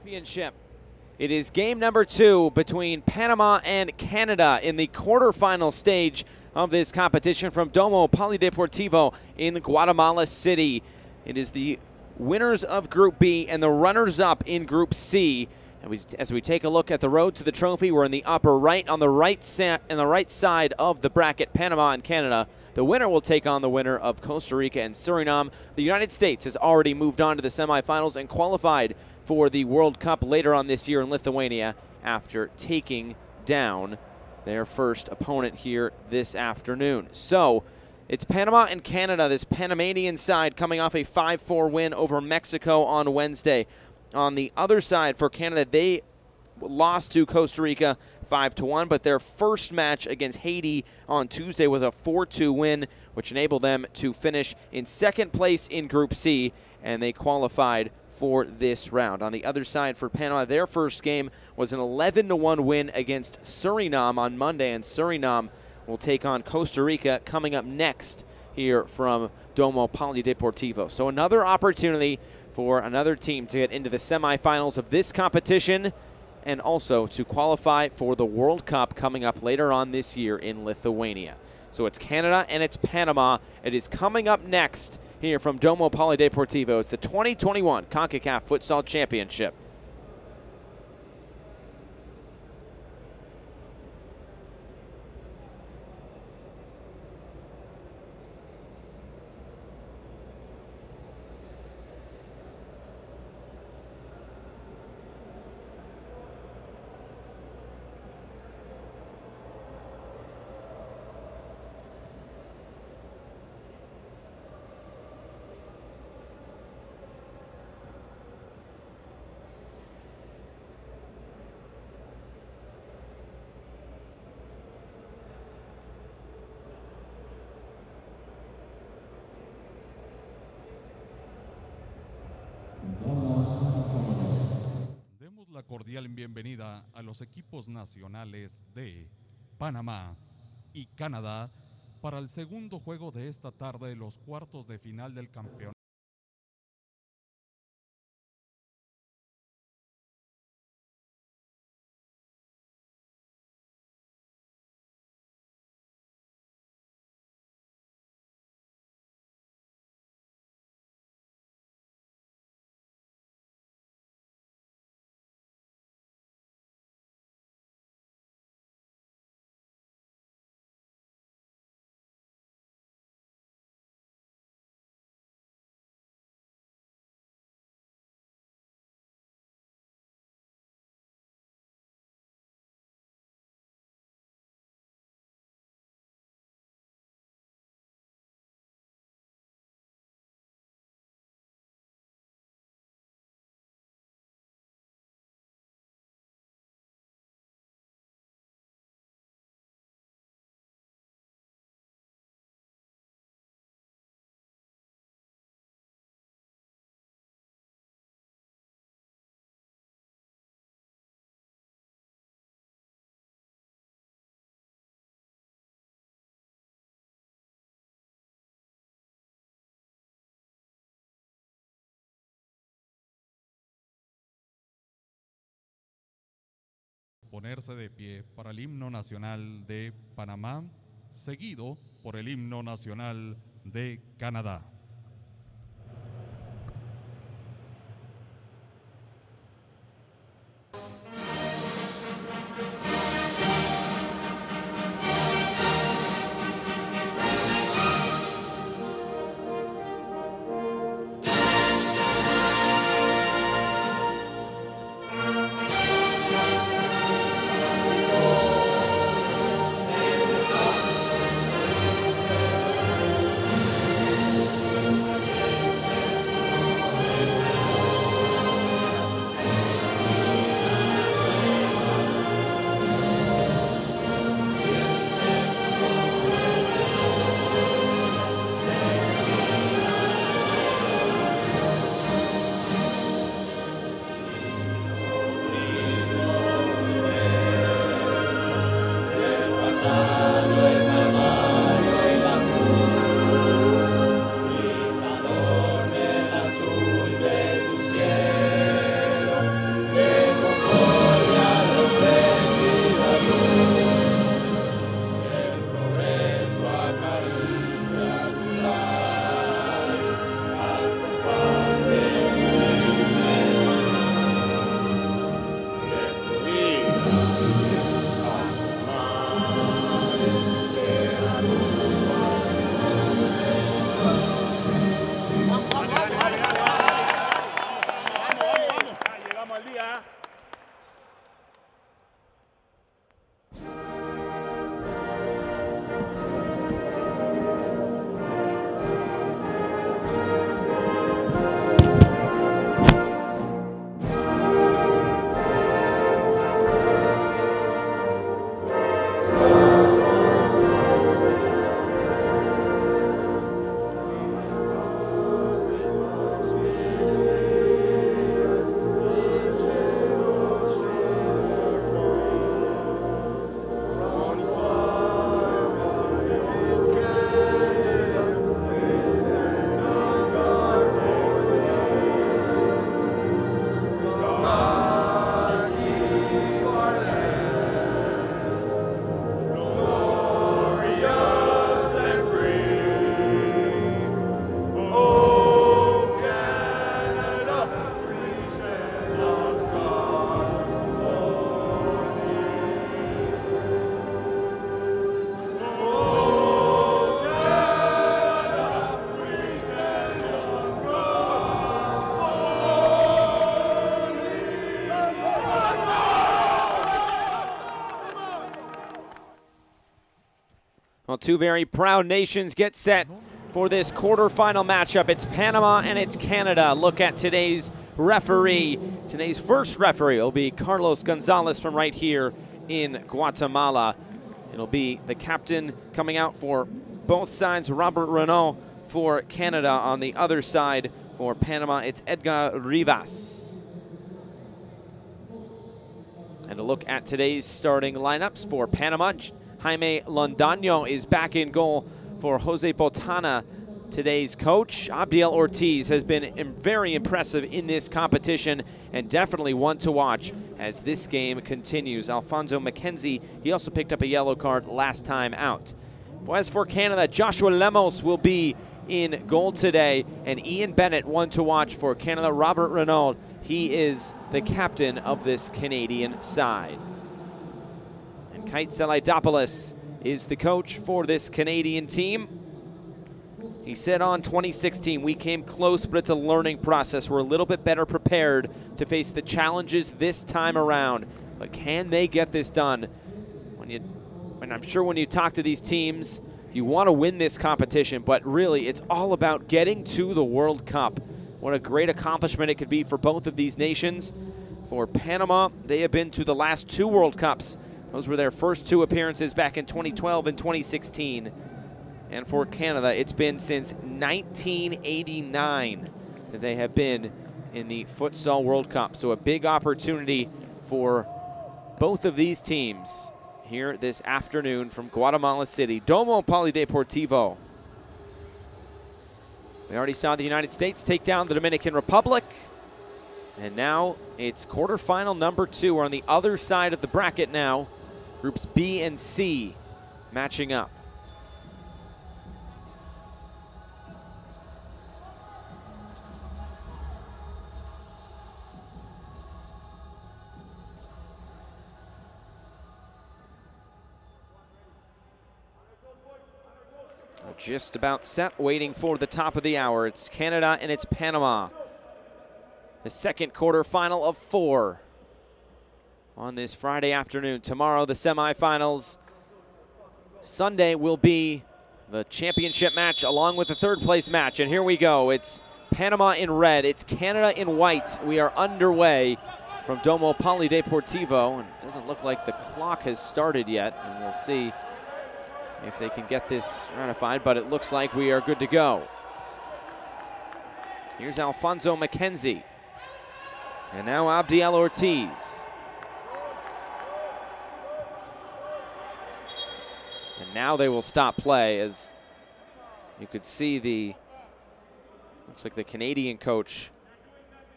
Championship. It is game number 2 between Panama and Canada in the quarterfinal stage of this competition from Domo Polideportivo in Guatemala City. It is the winners of Group B and the runners-up in Group C. And as we take a look at the road to the trophy, we're in the upper right on the right side of the bracket, Panama and Canada. The winner will take on the winner of Costa Rica and Suriname. The United States has already moved on to the semifinals and qualified for the World Cup later on this year in Lithuania after taking down their first opponent here this afternoon. So it's Panama and Canada, this Panamanian side coming off a 5-4 win over Mexico on Wednesday. On the other side for Canada, they lost to Costa Rica 5-1, but their first match against Haiti on Tuesday was a 4-2 win, which enabled them to finish in second place in Group C, and they qualified for this round. On the other side for Panama, their first game was an 11-1 win against Suriname on Monday, and Suriname will take on Costa Rica coming up next here from Domo Polideportivo. So another opportunity for another team to get into the semifinals of this competition and also to qualify for the World Cup coming up later on this year in Lithuania. So it's Canada and it's Panama. It is coming up next here from Domo Polideportivo. It's the 2021 CONCACAF Futsal Championship. Cordial bienvenida a los equipos nacionales de Panamá y Canadá para el segundo juego de esta tarde, los cuartos de final del campeonato. Ponerse de pie para el himno nacional de Panamá, seguido por el himno nacional de Canadá. Two very proud nations get set for this quarterfinal matchup. It's Panama and it's Canada. Look at today's referee. Today's first referee will be Carlos Gonzalez from right here in Guatemala. It'll be the captain coming out for both sides, Robert Renaud for Canada. On the other side for Panama, it's Edgar Rivas. And a look at today's starting lineups for Panama. Jaime Londoño is back in goal for Jose Botana, today's coach. Abdiel Ortiz has been very impressive in this competition and definitely one to watch as this game continues. Alfonso McKenzie, he also picked up a yellow card last time out. As for Canada, Joshua Lemos will be in goal today, and Ian Bennett, one to watch for Canada. Robert Renaud, he is the captain of this Canadian side. And Kyt Selidopoulos is the coach for this Canadian team. He said on 2016, we came close, but it's a learning process. We're a little bit better prepared to face the challenges this time around. But can they get this done? And I'm sure when you talk to these teams, you want to win this competition, but really it's all about getting to the World Cup. What a great accomplishment it could be for both of these nations. For Panama, they have been to the last two World Cups. Those were their first two appearances back in 2012 and 2016. And for Canada, it's been since 1989 that they have been in the Futsal World Cup. So a big opportunity for both of these teams here this afternoon from Guatemala City. Domo Polideportivo. We already saw the United States take down the Dominican Republic. And now it's quarterfinal number two. We're on the other side of the bracket now. Groups B and C matching up. Just about set, waiting for the top of the hour. It's Canada and it's Panama. The second quarterfinal of four on this Friday afternoon. Tomorrow, the semifinals. Sunday will be the championship match along with the third place match. And here we go. It's Panama in red. It's Canada in white. We are underway from Domo Polideportivo. And it doesn't look like the clock has started yet. And we'll see if they can get this ratified, but it looks like we are good to go. Here's Alfonso McKenzie. And now Abdiel Ortiz. And now they will stop play, as you could see the, looks like the Canadian coach,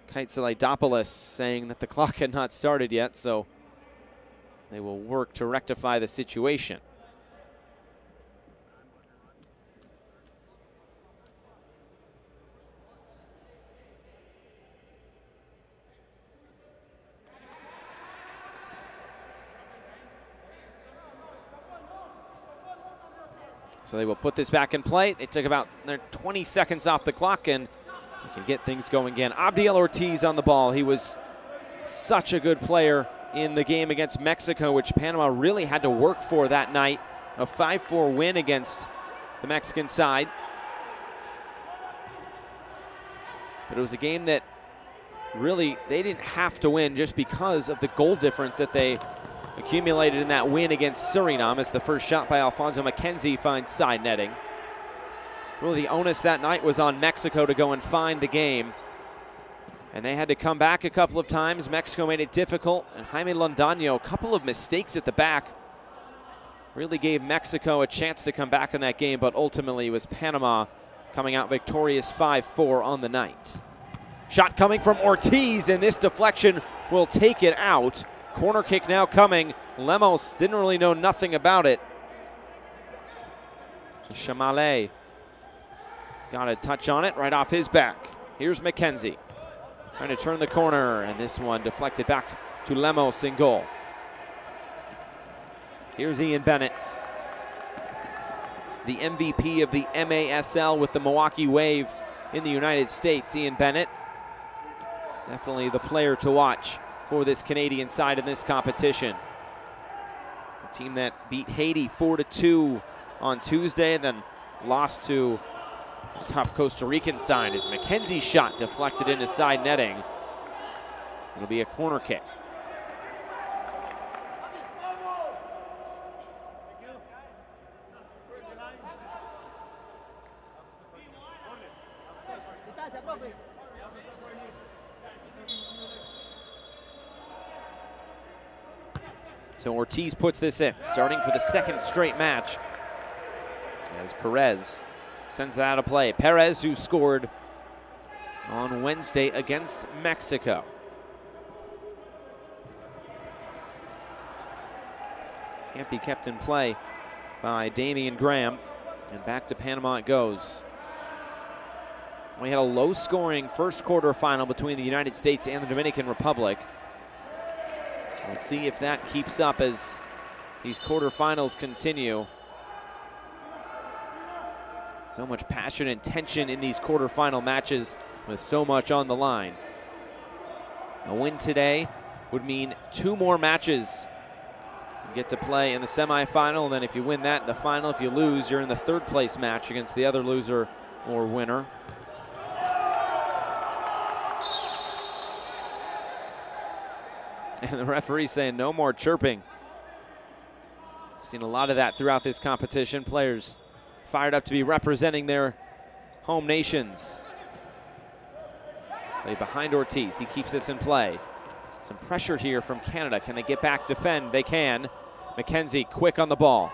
Kyt Selidopoulos, saying that the clock had not started yet, so they will work to rectify the situation. So they will put this back in play. They took about 20 seconds off the clock, and we can get things going again. Abdiel Ortiz on the ball. He was such a good player in the game against Mexico, which Panama really had to work for that night. A 5-4 win against the Mexican side. But it was a game that really they didn't have to win just because of the goal difference that they accumulated in that win against Suriname, as the first shot by Alfonso McKenzie finds side netting. Really the onus that night was on Mexico to go and find the game. And they had to come back a couple of times. Mexico made it difficult, and Jaime Londoño, a couple of mistakes at the back, really gave Mexico a chance to come back in that game, but ultimately it was Panama coming out victorious 5-4 on the night. Shot coming from Ortiz, and this deflection will take it out. Corner kick now coming. Lemos didn't really know nothing about it. Chamalé got a touch on it right off his back. Here's McKenzie trying to turn the corner, and this one deflected back to Lemos in goal. Here's Ian Bennett, the MVP of the MASL with the Milwaukee Wave in the United States. Ian Bennett, definitely the player to watch for this Canadian side in this competition. The team that beat Haiti 4-2 on Tuesday, then lost to a tough Costa Rican side as McKenzie's shot deflected into side netting. It'll be a corner kick. So Ortiz puts this in, starting for the second straight match, as Perez sends that out of play. Perez, who scored on Wednesday against Mexico. Can't be kept in play by Damian Graham, and back to Panama it goes. We had a low-scoring first quarterfinal between the United States and the Dominican Republic. We'll see if that keeps up as these quarterfinals continue. So much passion and tension in these quarterfinal matches with so much on the line. A win today would mean two more matches. You get to play in the semifinal, and then if you win that, the final. If you lose, you're in the third place match against the other loser or winner. And the referee's saying no more chirping. We've seen a lot of that throughout this competition. Players fired up to be representing their home nations. Play behind Ortiz. He keeps this in play. Some pressure here from Canada. Can they get back, defend? They can. McKenzie quick on the ball.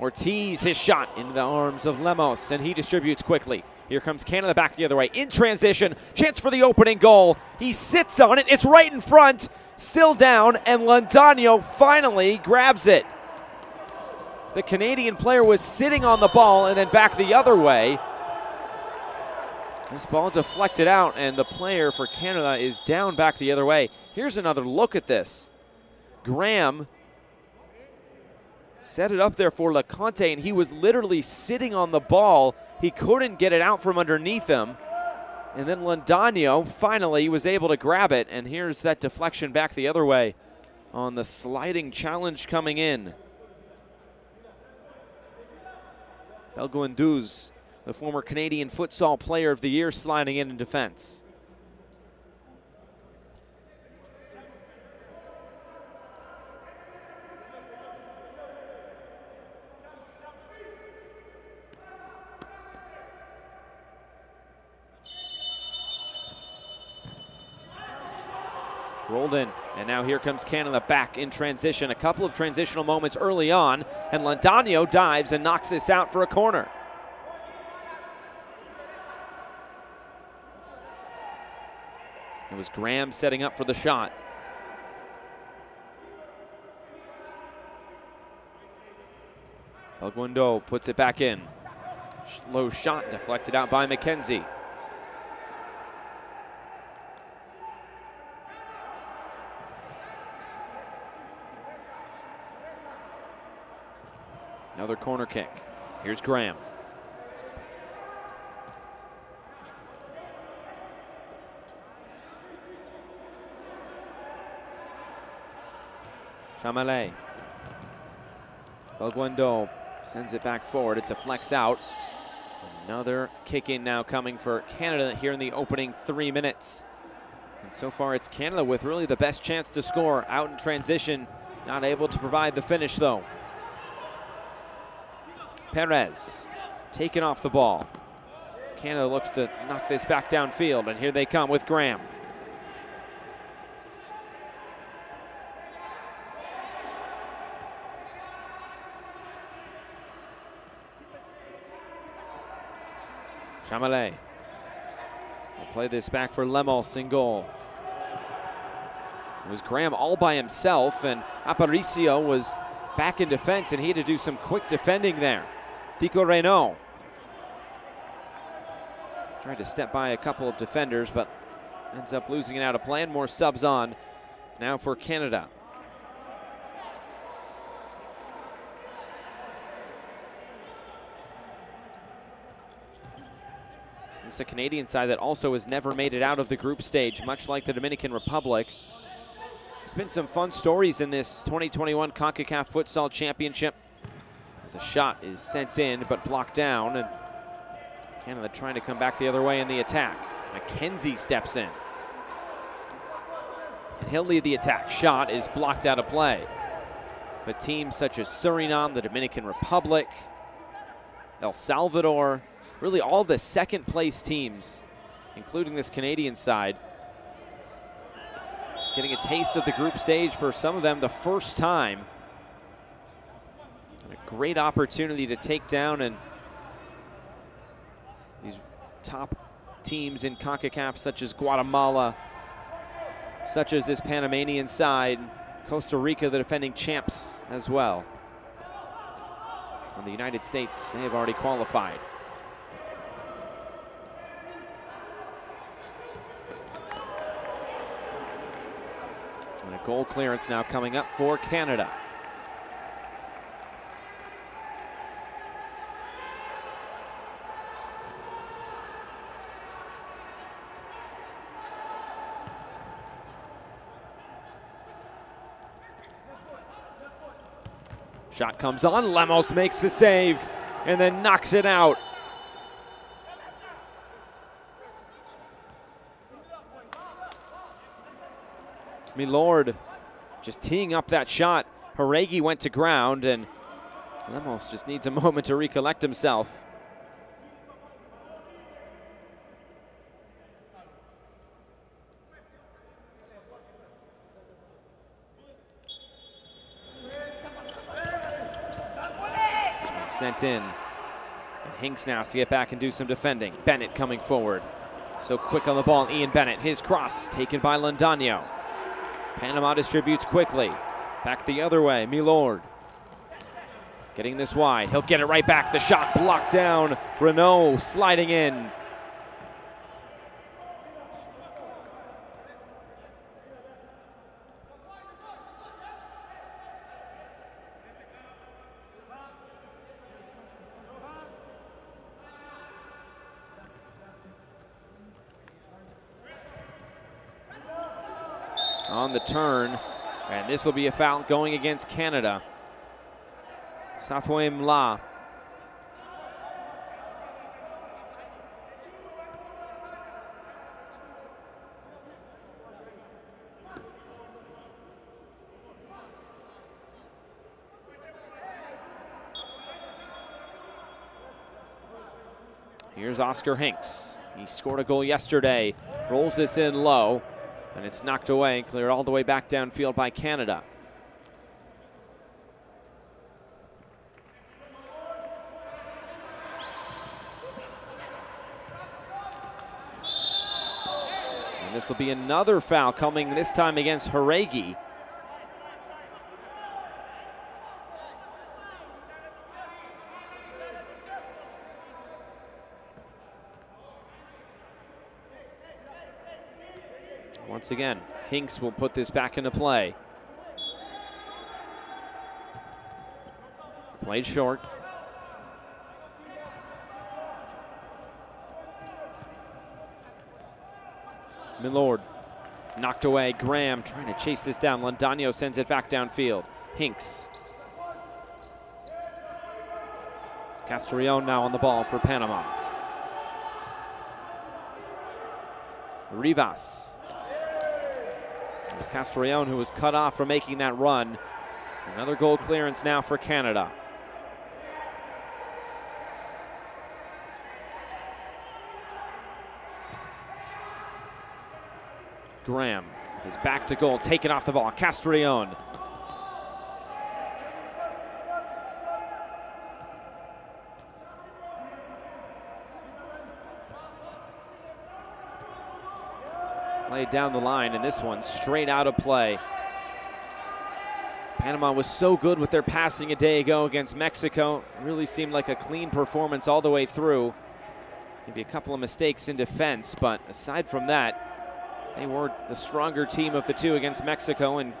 Ortiz, his shot into the arms of Lemos, and he distributes quickly. Here comes Canada back the other way. In transition, chance for the opening goal. He sits on it. It's right in front, still down, and Londoño finally grabs it. The Canadian player was sitting on the ball and then back the other way. This ball deflected out, and the player for Canada is down back the other way. Here's another look at this. Graham set it up there for Lecomte, and he was literally sitting on the ball. He couldn't get it out from underneath him. And then Londoño finally was able to grab it, and here's that deflection back the other way on the sliding challenge coming in. Belguendou's, the former Canadian Futsal Player of the Year, sliding in defense. Rolled in, and now here comes Canada back in transition. A couple of transitional moments early on, and Londoño dives and knocks this out for a corner. It was Graham setting up for the shot. Belguendou puts it back in. Low shot deflected out by McKenzie. Another corner kick. Here's Graham. Chamalé. Belguendou sends it back forward. It deflects out. Another kick in now coming for Canada here in the opening 3 minutes. And so far it's Canada with really the best chance to score. Out in transition. Not able to provide the finish though. Perez taken off the ball. Canada looks to knock this back downfield, and here they come with Graham. Chamalé will play this back for Lemos in goal. It was Graham all by himself, and Aparicio was back in defense, and he had to do some quick defending there. Dico Renaud tried to step by a couple of defenders, but ends up losing it out of play, and more subs on now for Canada. It's a Canadian side that also has never made it out of the group stage, much like the Dominican Republic. There's been some fun stories in this 2021 CONCACAF Futsal Championship. as a shot is sent in but blocked down, and Canada trying to come back the other way in the attack as McKenzie steps in. And he'll lead the attack. Shot is blocked out of play. But teams such as Suriname, the Dominican Republic, El Salvador, really all the second place teams, including this Canadian side, getting a taste of the group stage for some of them the first time. And a great opportunity to take down and these top teams in CONCACAF, such as Guatemala, such as this Panamanian side, Costa Rica, the defending champs as well. And the United States, they have already qualified. And a goal clearance now coming up for Canada. Shot comes on, Lemos makes the save and then knocks it out. Milord just teeing up that shot. Haregi went to ground and Lemos just needs a moment to recollect himself. Sent in, and Hinks now has to get back and do some defending. Bennett coming forward. So quick on the ball, Ian Bennett. His cross taken by Londoño. Panama distributes quickly. Back the other way, Milord. Getting this wide, he'll get it right back. The shot blocked down, Renaud sliding in. On the turn, and this will be a foul going against Canada. Safoué Mla. Here's Oscar Hinks. He scored a goal yesterday, rolls this in low. And it's knocked away and cleared all the way back downfield by Canada. And this will be another foul coming this time against Haregi. Once again, Hinks will put this back into play. Played short. Milord knocked away. Graham trying to chase this down. Londoño sends it back downfield. Hinks. Castrellón now on the ball for Panama. Rivas. It's Castrellón who was cut off from making that run. Another goal clearance now for Canada. Graham is back to goal, taken off the ball. Castrellón. Played down the line, and this one straight out of play. Panama was so good with their passing a day ago against Mexico. Really seemed like a clean performance all the way through. Maybe a couple of mistakes in defense, but aside from that, they were the stronger team of the two against Mexico and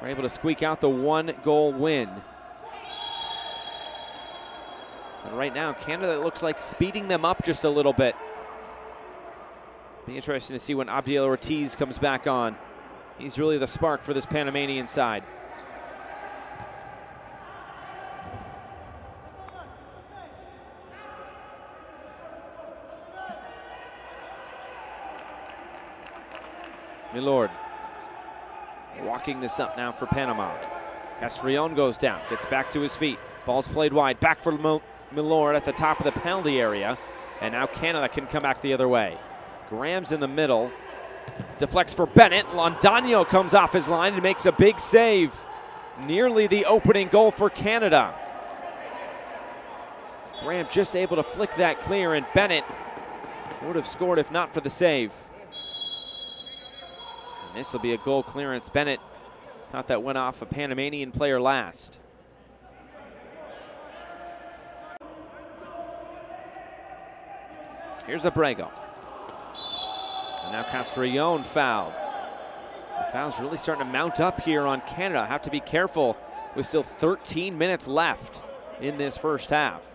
were able to squeak out the one-goal win. And right now, Canada looks like speeding them up just a little bit. Be interesting to see when Abdiel Ortiz comes back on. He's really the spark for this Panamanian side. Milord walking this up now for Panama. Castrellón goes down, gets back to his feet. Ball's played wide, back for Milord at the top of the penalty area. And now Canada can come back the other way. Graham's in the middle, deflects for Bennett. Londoño comes off his line and makes a big save. Nearly the opening goal for Canada. Graham just able to flick that clear, and Bennett would have scored if not for the save. And this will be a goal clearance. Bennett thought that went off a Panamanian player last. Here's Abrego. And now Castrellón fouled. The foul's really starting to mount up here on Canada. Have to be careful with still 13 minutes left in this first half.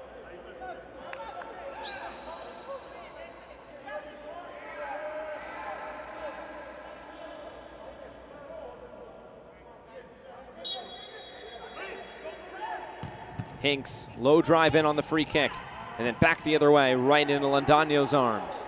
Hinks, low drive in on the free kick, and then back the other way, right into Londoño's arms.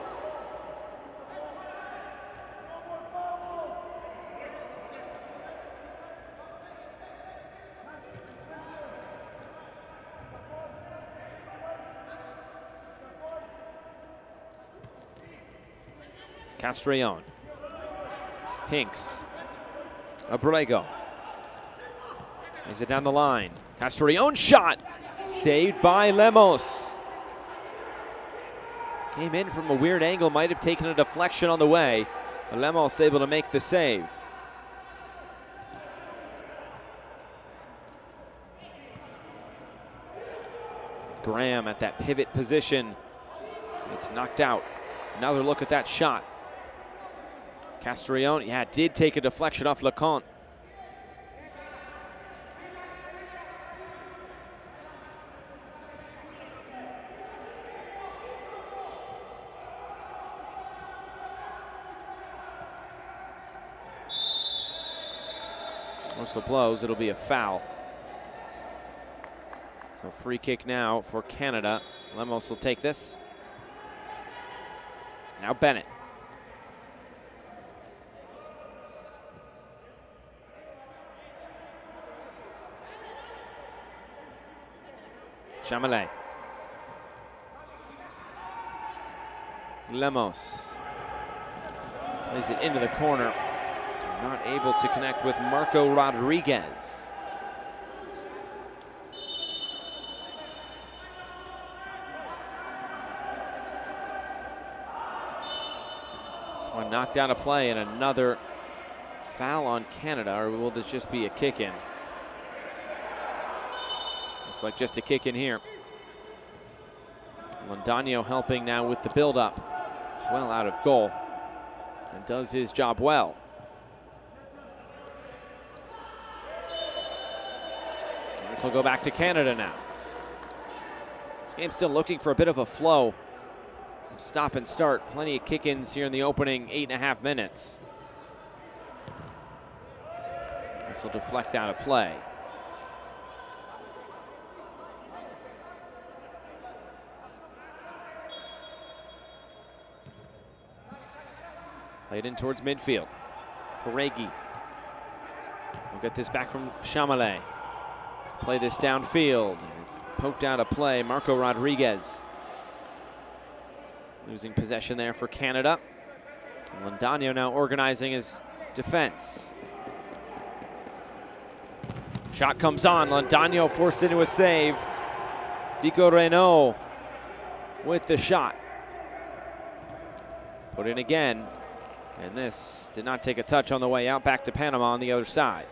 Castrellón, Hinks, Abrego, is it down the line? Castrellón shot, saved by Lemos. Came in from a weird angle, might have taken a deflection on the way, but Lemos able to make the save. Graham at that pivot position, it's knocked out. Another look at that shot. Castrellón, yeah, did take a deflection off Lecomte. Whistle blows, it'll be a foul. So free kick now for Canada. Lemos will take this. Now Bennett. Chamalé. Lemos plays it into the corner. Not able to connect with Marco Rodriguez. This one knocked out a play, and another foul on Canada, or will this just be a kick in? Looks like just a kick in here. Londoño helping now with the build-up. Well out of goal, and does his job well. This will go back to Canada now. This game's still looking for a bit of a flow. Some stop and start. Plenty of kick-ins here in the opening 8.5 minutes. This will deflect out of play. Played in towards midfield. Peregi. We'll get this back from Chamalé. Play this downfield. It's poked out of play. Marco Rodriguez. Losing possession there for Canada. Londoño now organizing his defense. Shot comes on. Londoño forced into a save. Dico Renaud with the shot. Put in again. And this did not take a touch on the way out. Back to Panama on the other side.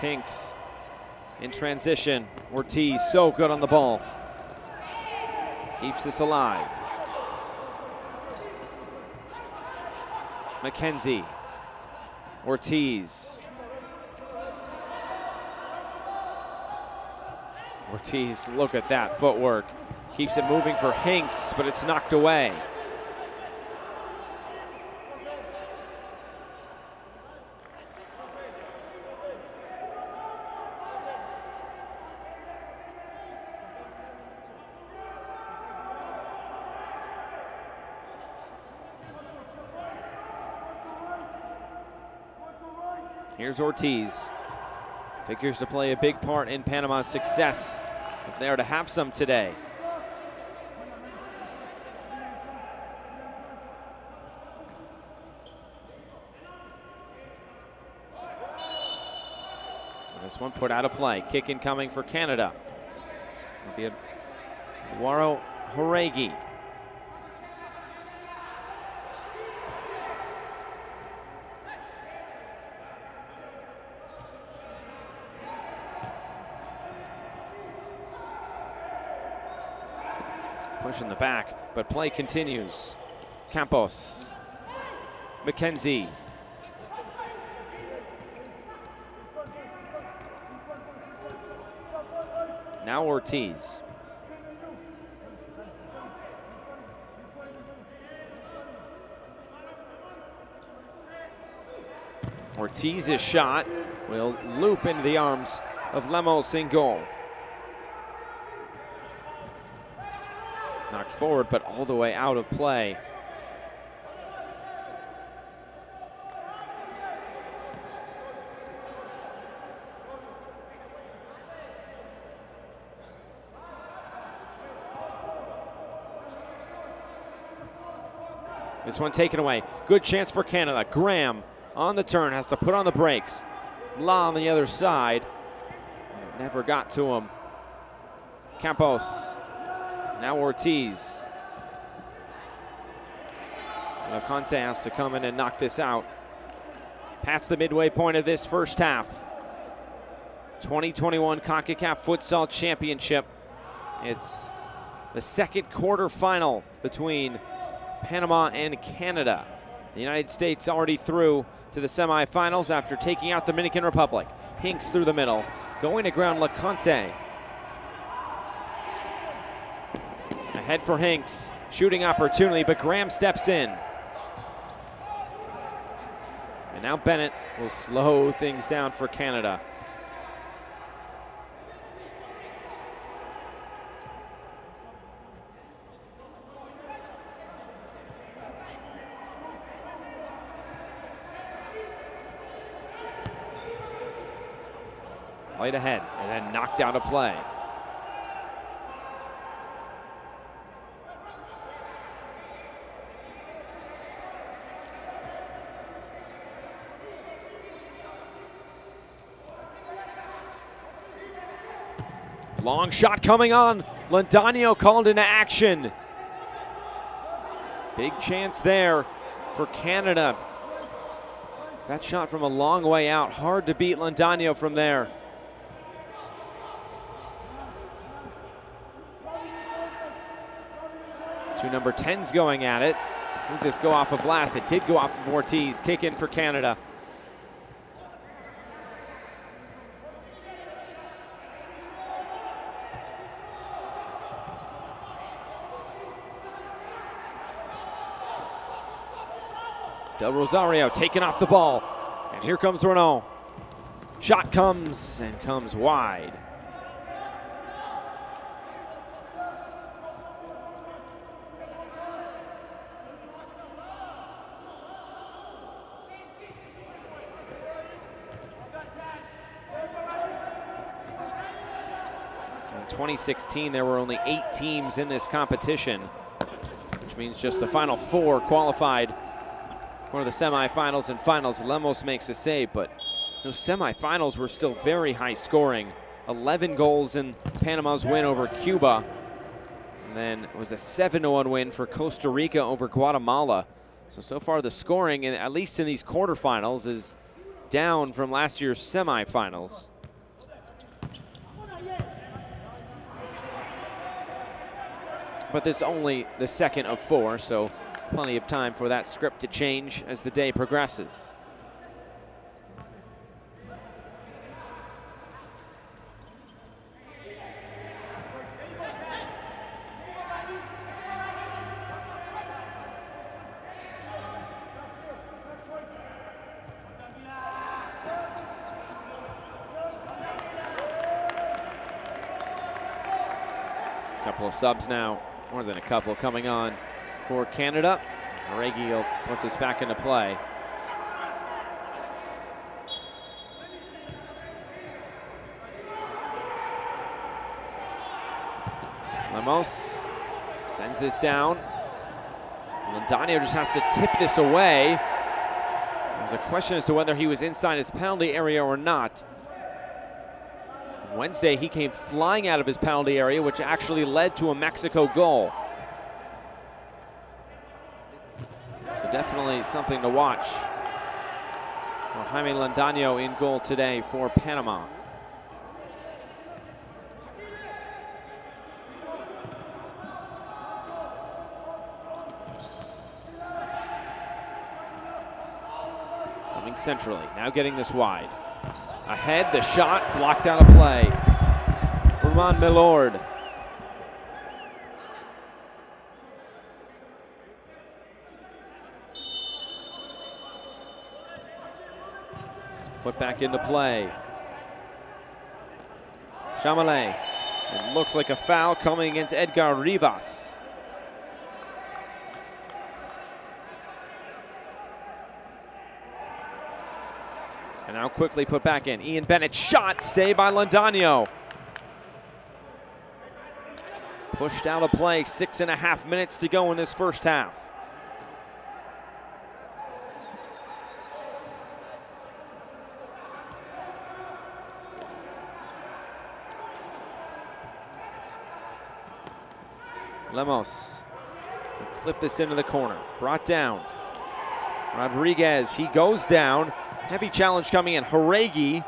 Hinks in transition. Ortiz so good on the ball. Keeps this alive. McKenzie. Ortiz. Ortiz, look at that footwork. Keeps it moving for Hinks, but it's knocked away. Here's Ortiz. Figures to play a big part in Panama's success if they are to have some today. And this one put out of play. Kick incoming for Canada. It'll be a Waro Horegi. Push in the back, but play continues. Campos, McKenzie. Now Ortiz. Ortiz's shot will loop into the arms of Lemos in goal. Knocked forward, but all the way out of play. This one taken away. Good chance for Canada. Graham on the turn, has to put on the brakes. La on the other side. Never got to him. Campos. Now Ortiz. Lecomte has to come in and knock this out. Past the midway point of this first half. 2021 CONCACAF Futsal Championship. It's the second quarterfinal between Panama and Canada. The United States already through to the semifinals after taking out the Dominican Republic. Hinks through the middle, going to ground Lecomte. Head for Hinks, shooting opportunity, but Graham steps in. And now Bennett will slow things down for Canada. Played ahead, and then knocked out a play. Long shot coming on. Londoño called into action. Big chance there for Canada. That shot from a long way out. Hard to beat Londoño from there. Two number 10s going at it. Did this go off a blast? It did go off of Ortiz. Kick in for Canada. Del Rosario taking off the ball. And here comes Renaud. Shot comes and comes wide. In 2016, there were only 8 teams in this competition, which means just the final 4 qualified for the semifinals and finals. Lemos makes a save, but those semifinals were still very high scoring. 11 goals in Panama's win over Cuba. And then it was a 7-1 win for Costa Rica over Guatemala. So far the scoring, at least in these quarterfinals, is down from last year's semifinals. But this only the second of 4, so plenty of time for that script to change as the day progresses. couple of subs now, more than a couple coming on for Canada. Reggie will put this back into play. Lemos sends this down. Londoño just has to tip this away. There's a question as to whether he was inside his penalty area or not. Wednesday, he came flying out of his penalty area, which actually led to a Mexico goal. So definitely something to watch for Jaime Londoño in goal today for Panama. Coming centrally, now getting this wide. Ahead, the shot, blocked out of play. Roman Milord. Put back into play. Chamalé. It looks like a foul coming against Edgar Rivas. And now quickly put back in. Ian Bennett shot, saved by Londoño. Pushed out of play, 6.5 minutes to go in this first half. Lemos clip this into the corner, brought down. Rodriguez, he goes down. Heavy challenge coming in. Horegui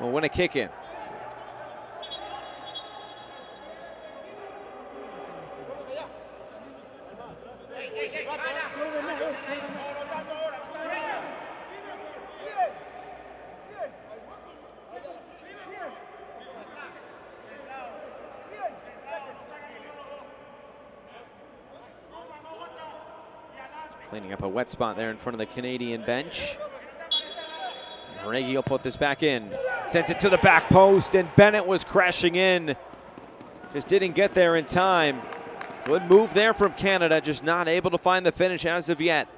will win a kick in. Cleaning up a wet spot there in front of the Canadian bench. Reggie will put this back in. Sends it to the back post, and Bennett was crashing in. Just didn't get there in time. Good move there from Canada, just not able to find the finish as of yet.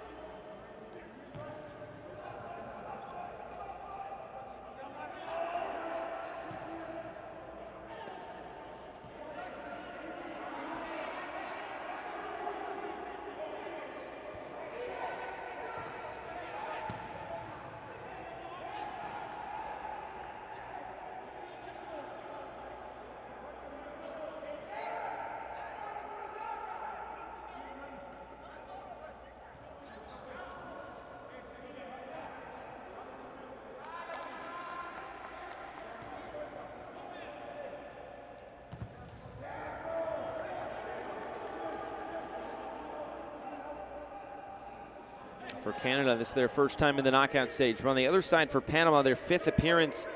For Canada, this is their first time in the knockout stage. But on the other side for Panama, their 5th appearance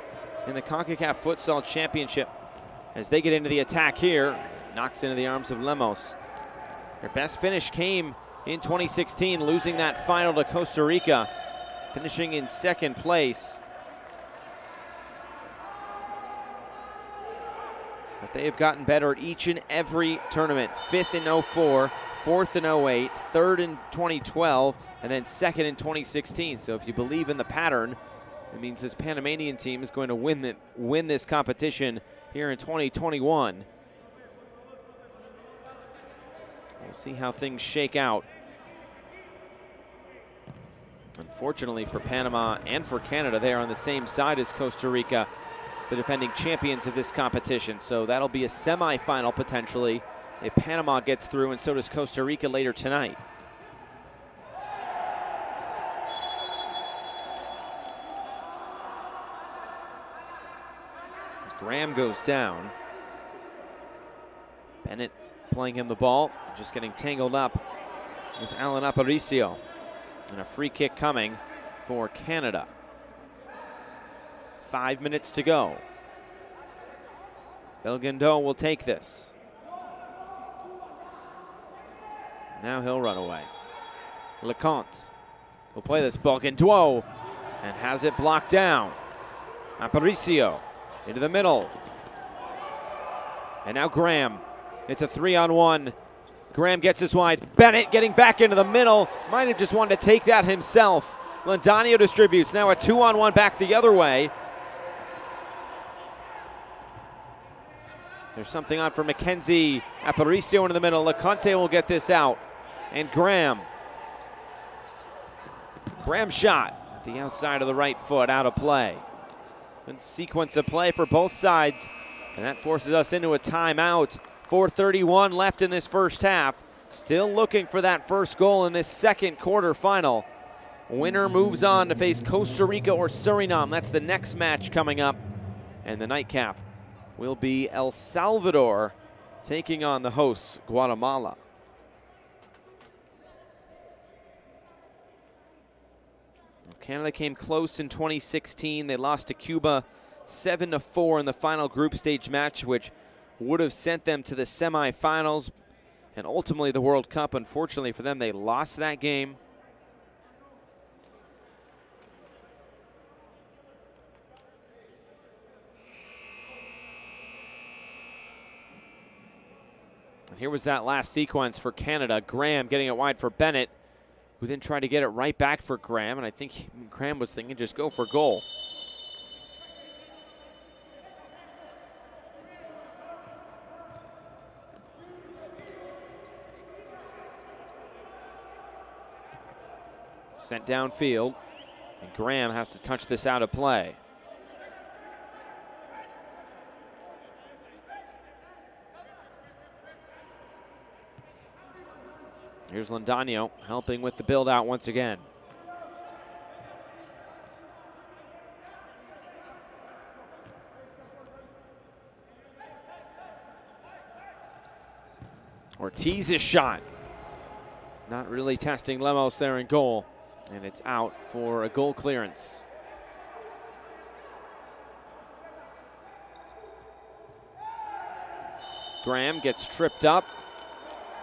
in the CONCACAF Futsal Championship. As they get into the attack here, knocks into the arms of Lemos. Their best finish came in 2016, losing that final to Costa Rica, finishing in 2nd place. But they have gotten better at each and every tournament. 5th in 04. 4th in 08, 3rd in 2012, and then 2nd in 2016. So if you believe in the pattern, it means this Panamanian team is going to win this competition here in 2021. We'll see how things shake out. Unfortunately for Panama and for Canada, they are on the same side as Costa Rica, the defending champions of this competition. So that'll be a semifinal potentially if Panama gets through, and so does Costa Rica later tonight. As Graham goes down, Bennett playing him the ball, just getting tangled up with Alan Aparicio. And a free kick coming for Canada. 5 minutes to go. Belguendou will take this. Now he'll run away. Lecomte will play this ball. Belguendou, and has it blocked down. Aparicio into the middle. And now Graham It's a 3-on-1. Graham gets this wide. Bennett getting back into the middle. Might have just wanted to take that himself. Londoño distributes. Now a 2-on-1 back the other way. There's something on for McKenzie. Aparicio into the middle. Lecomte will get this out. And Graham. Graham shot at the outside of the right foot, out of play. Good sequence of play for both sides. And that forces us into a timeout. 4:31 left in this first half. Still looking for that first goal in this second quarterfinal. Winner moves on to face Costa Rica or Suriname. That's the next match coming up. And the nightcap will be El Salvador taking on the hosts, Guatemala. Canada came close in 2016. They lost to Cuba 7-4 in the final group stage match, which would have sent them to the semifinals and ultimately the World Cup. Unfortunately for them, they lost that game. And here was that last sequence for Canada. Graham getting it wide for Bennett, who then tried to get it right back for Graham, and I think Graham was thinking just go for goal. Sent downfield, and Graham has to touch this out of play. Here's Londoño helping with the build out once again. Ortiz's shot. Not really testing Lemos there in goal. And it's out for a goal clearance. Graham gets tripped up.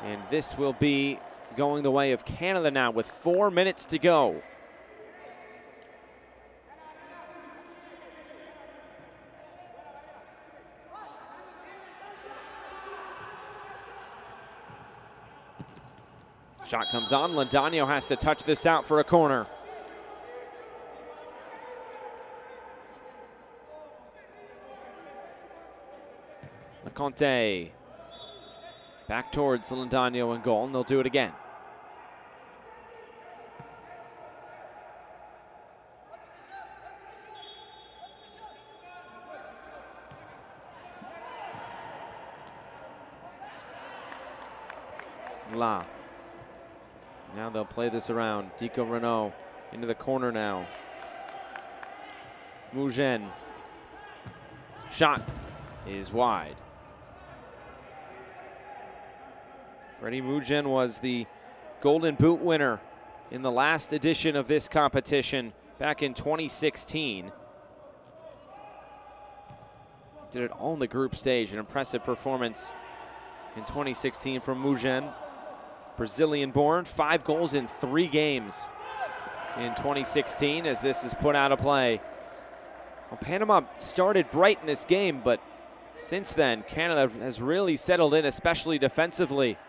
And this will be going the way of Canada now with 4 minutes to go. Shot comes on. Londoño has to touch this out for a corner. Lecomte. Back towards Londoño in goal, and they'll do it again. La. Now they'll play this around. Dico Renaud into the corner now. Mujen. Shot is wide. Freddy Mujen was the Golden Boot winner in the last edition of this competition back in 2016. Did it all in the group stage. An impressive performance in 2016 from Mujen. Brazilian-born, 5 goals in 3 games in 2016 as this is put out of play. Well, Panama started bright in this game, but since then, Canada has really settled in, especially defensively.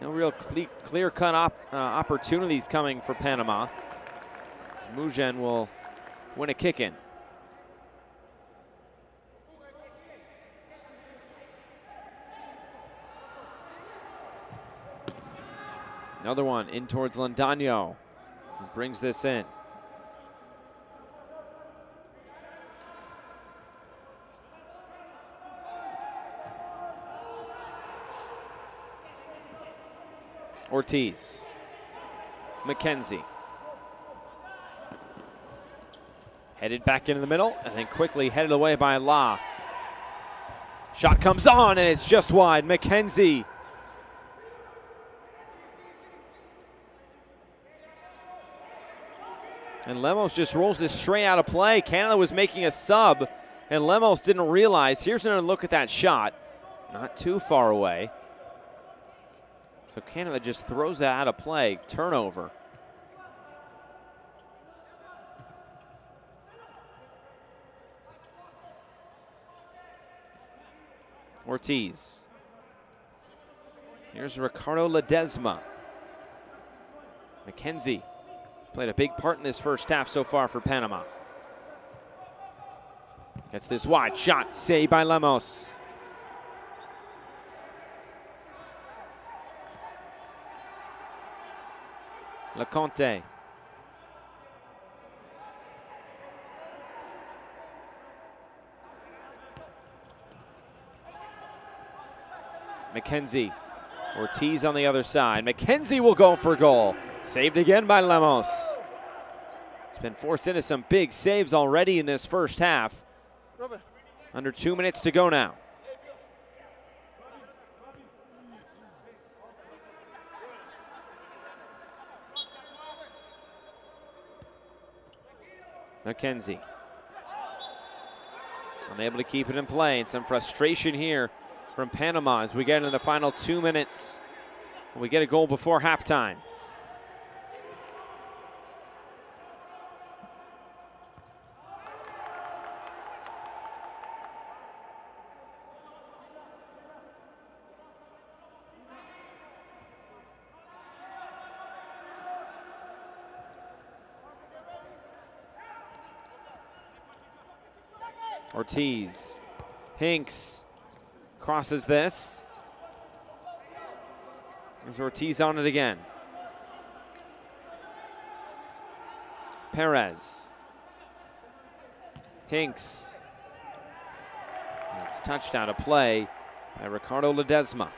No real clear-cut opportunities coming for Panama. So Mujen will win a kick-in. Another one in towards Londoño. He brings this in. Ortiz, McKenzie. Headed back into the middle and then quickly headed away by La. Shot comes on and it's just wide. McKenzie. And Lemos just rolls this straight out of play. Canada was making a sub and Lemos didn't realize. Here's another look at that shot. Not too far away. So Canada just throws that out of play. Turnover. Ortiz. Here's Ricardo Ledesma. McKenzie played a big part in this first half so far for Panama. Gets this wide shot, saved by Lemos. Lecomte. McKenzie. Ortiz on the other side. McKenzie will go for goal. Saved again by Lemos. He's been forced into some big saves already in this first half. Under 2 minutes to go now. McKenzie. Unable to keep it in play, and some frustration here from Panama as we get into the final 2 minutes. We get a goal before halftime. Ortiz. Hinks crosses this. There's Ortiz on it again. Perez. Hinks. It's touched out of play by Ricardo Ledesma.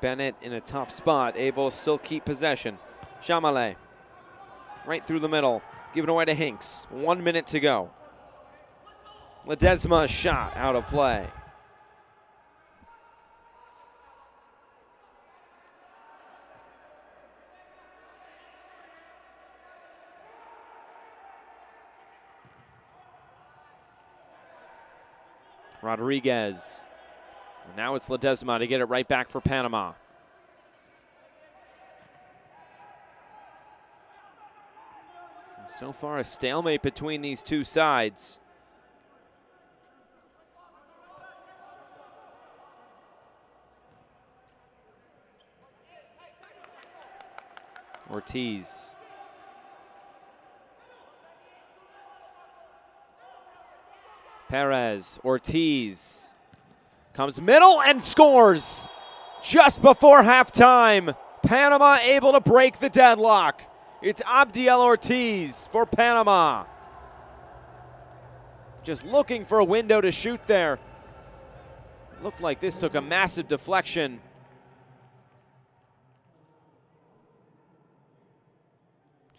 Bennett in a tough spot, able to still keep possession. Chamalé, right through the middle, giving away to Hinks. 1 minute to go. Ledesma shot out of play. Rodriguez. And now it's Ledesma to get it right back for Panama. And so far, a stalemate between these two sides. Ortiz. Perez. Ortiz. Comes middle and scores just before halftime. Panama able to break the deadlock. It's Abdiel Ortiz for Panama. Just looking for a window to shoot there. Looked like this took a massive deflection.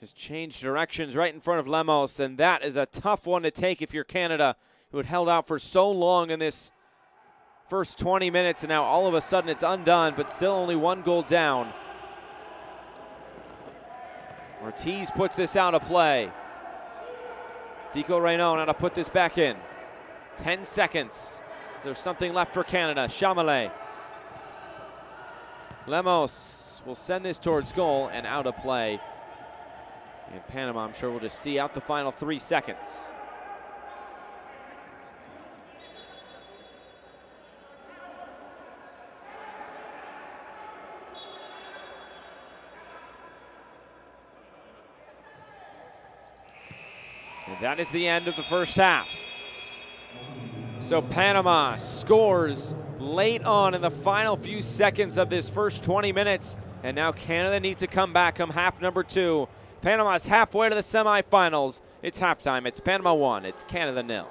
Just changed directions right in front of Lemos, and that is a tough one to take if you're Canada, who had held out for so long in this first 20 minutes, and now all of a sudden it's undone, but still only one goal down. Ortiz puts this out of play. Dico Renaud now to put this back in. 10 seconds. Is there something left for Canada? Chamalé. Lemos will send this towards goal and out of play. And Panama, I'm sure, will just see out the final 3 seconds. That is the end of the first half. So Panama scores late on in the final few seconds of this first 20 minutes, and now Canada needs to come back come half number two. Panama's halfway to the semifinals. It's halftime. It's Panama 1. It's Canada 0.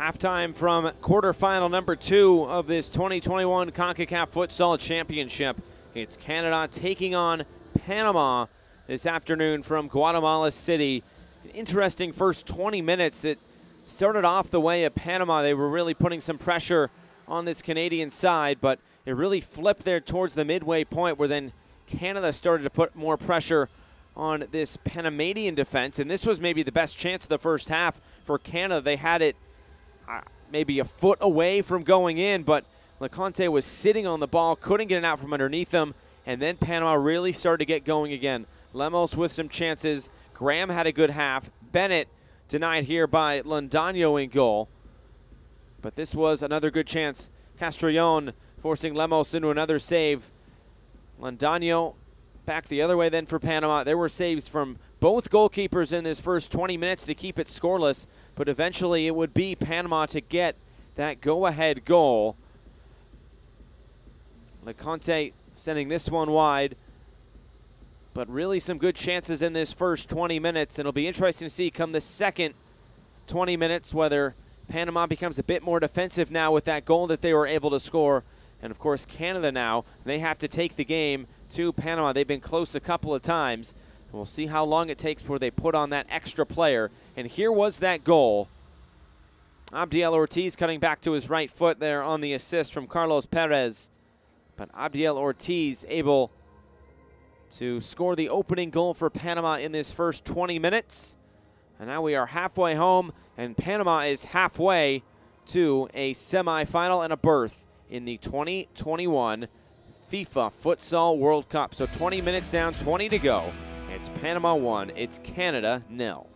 Halftime from quarterfinal number 2 of this 2021 CONCACAF Futsal Championship. It's Canada taking on Panama this afternoon from Guatemala City. An interesting first 20 minutes. It started off the way of Panama. They were really putting some pressure on this Canadian side, but it really flipped there towards the midway point where then Canada started to put more pressure on this Panamanian defense. And this was maybe the best chance of the first half for Canada. They had it maybe a foot away from going in, but Lecomte was sitting on the ball, couldn't get it out from underneath him, and then Panama really started to get going again. Lemos with some chances. Graham had a good half. Bennett denied here by Londoño in goal. But this was another good chance. Castrellón forcing Lemos into another save. Londoño back the other way then for Panama. There were saves from both goalkeepers in this first 20 minutes to keep it scoreless, but eventually it would be Panama to get that go-ahead goal. Lecomte sending this one wide, but really some good chances in this first 20 minutes. And it'll be interesting to see come the second 20 minutes whether Panama becomes a bit more defensive now with that goal that they were able to score. And, of course, Canada now, they have to take the game to Panama. They've been close a couple of times. And we'll see how long it takes before they put on that extra player. And here was that goal. Abdiel Ortiz cutting back to his right foot there on the assist from Carlos Perez. But Abdiel Ortiz able to score the opening goal for Panama in this first 20 minutes. And now we are halfway home, and Panama is halfway to a semifinal and a berth in the 2021 FIFA Futsal World Cup. So 20 minutes down, 20 to go. It's Panama 1, it's Canada 0.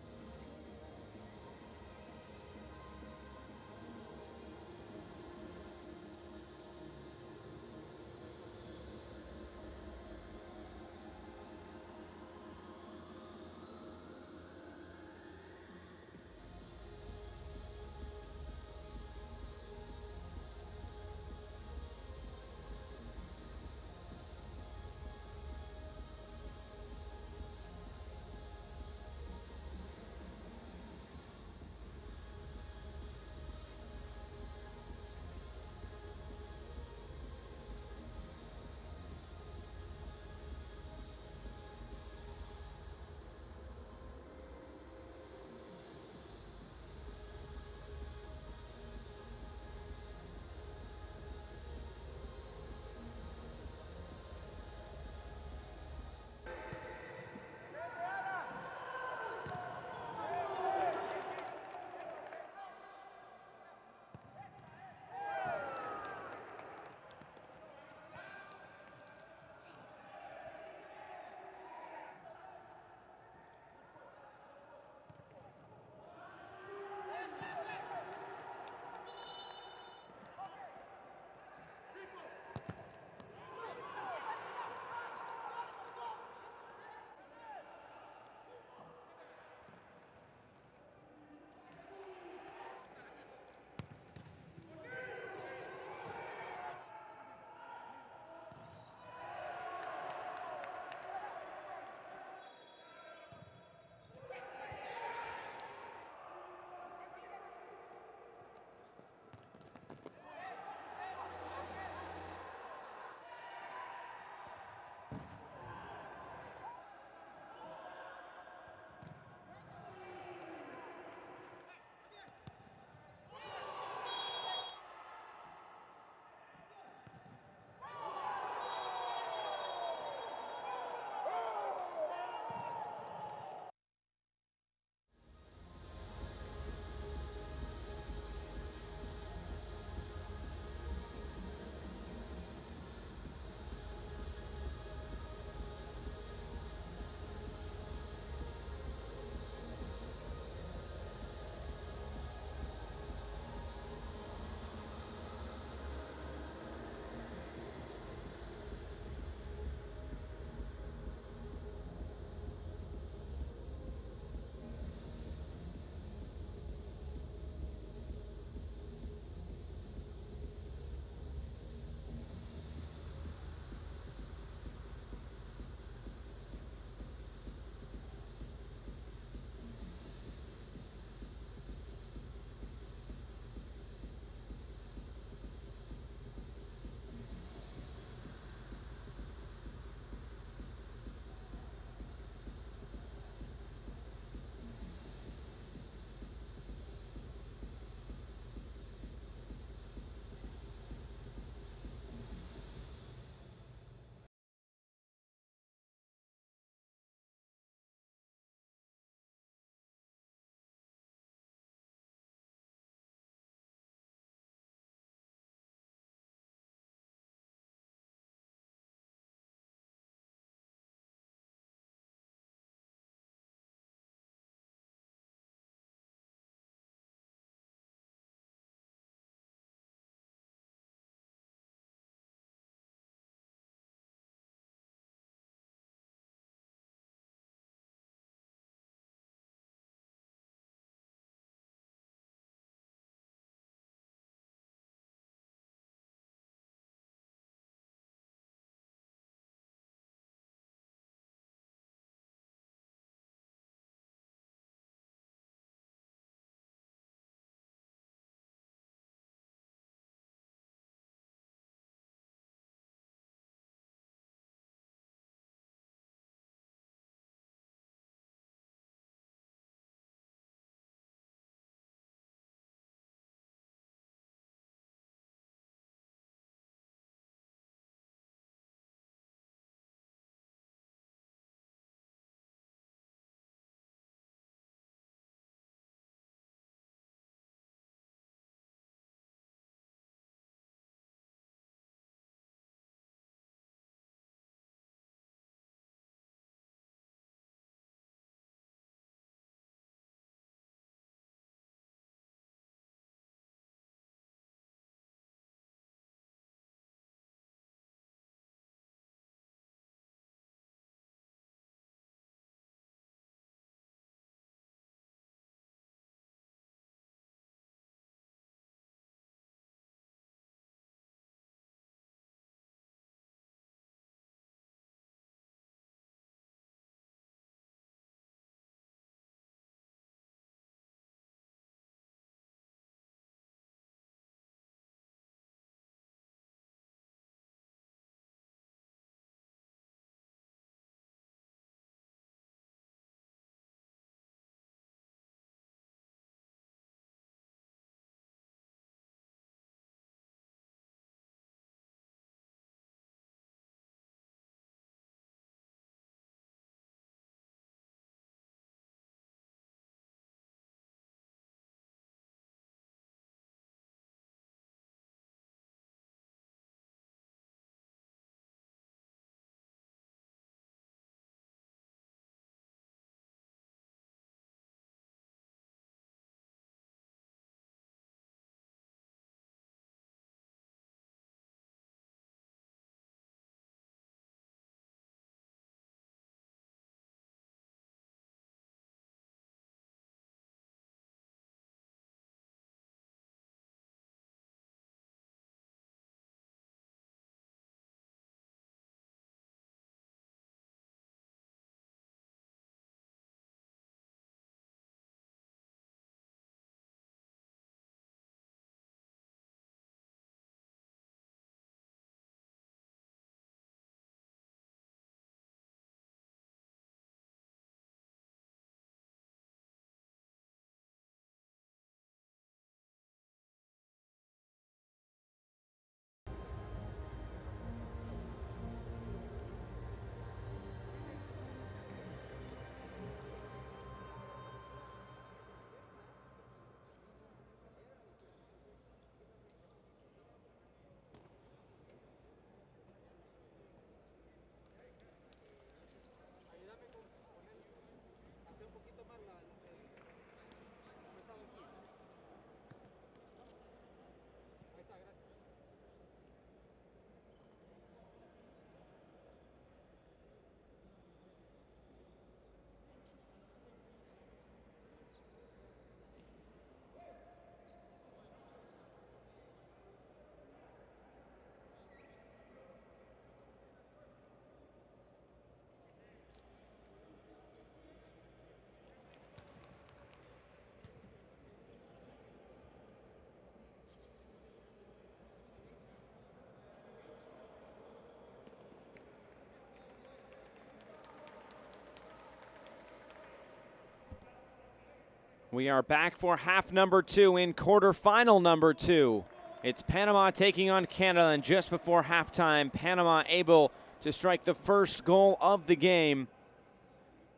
We are back for half number two in quarterfinal number two. It's Panama taking on Canada, and just before halftime, Panama able to strike the first goal of the game.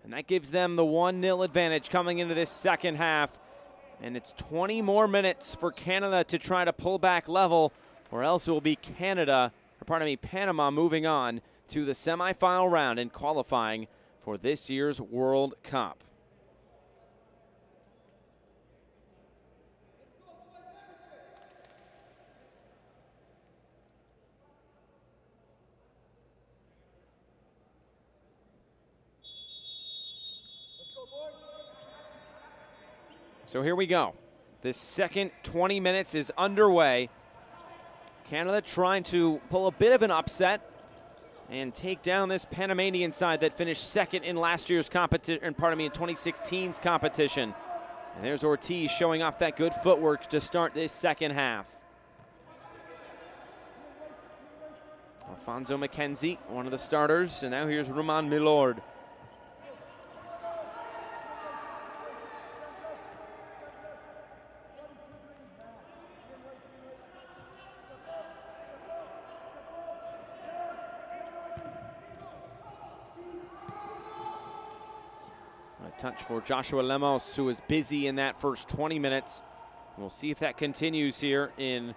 And that gives them the 1-0 advantage coming into this second half. And it's 20 more minutes for Canada to try to pull back level, or else it will be Panama moving on to the semifinal round and qualifying for this year's World Cup. So here we go. The second 20 minutes is underway. Canada trying to pull a bit of an upset and take down this Panamanian side that finished second in last year's competition, in 2016's competition. And there's Ortiz showing off that good footwork to start this second half. Alfonso McKenzie, one of the starters, and now here's Roman Milord. Touch for Joshua Lemos, who is busy in that first 20 minutes. We'll see if that continues here in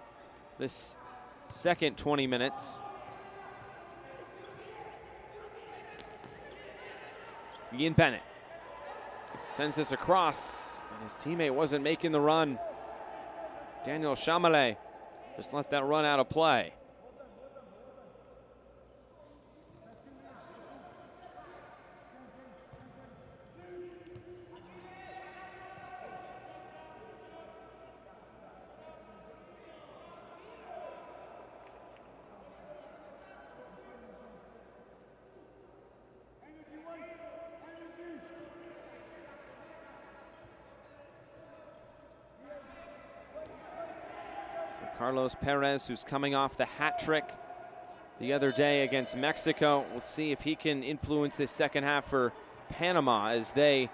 this second 20 minutes. Ian Bennett sends this across, and his teammate wasn't making the run. Daniel Chamalé just left that run out of play. Carlos Perez, who's coming off the hat trick the other day against Mexico. We'll see if he can influence this second half for Panama as they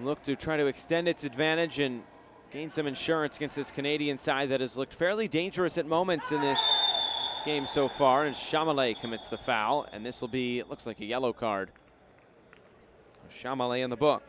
look to try to extend its advantage and gain some insurance against this Canadian side that has looked fairly dangerous at moments in this game so far. And Chamalé commits the foul, and this will be, it looks like a yellow card. Chamalé in the book.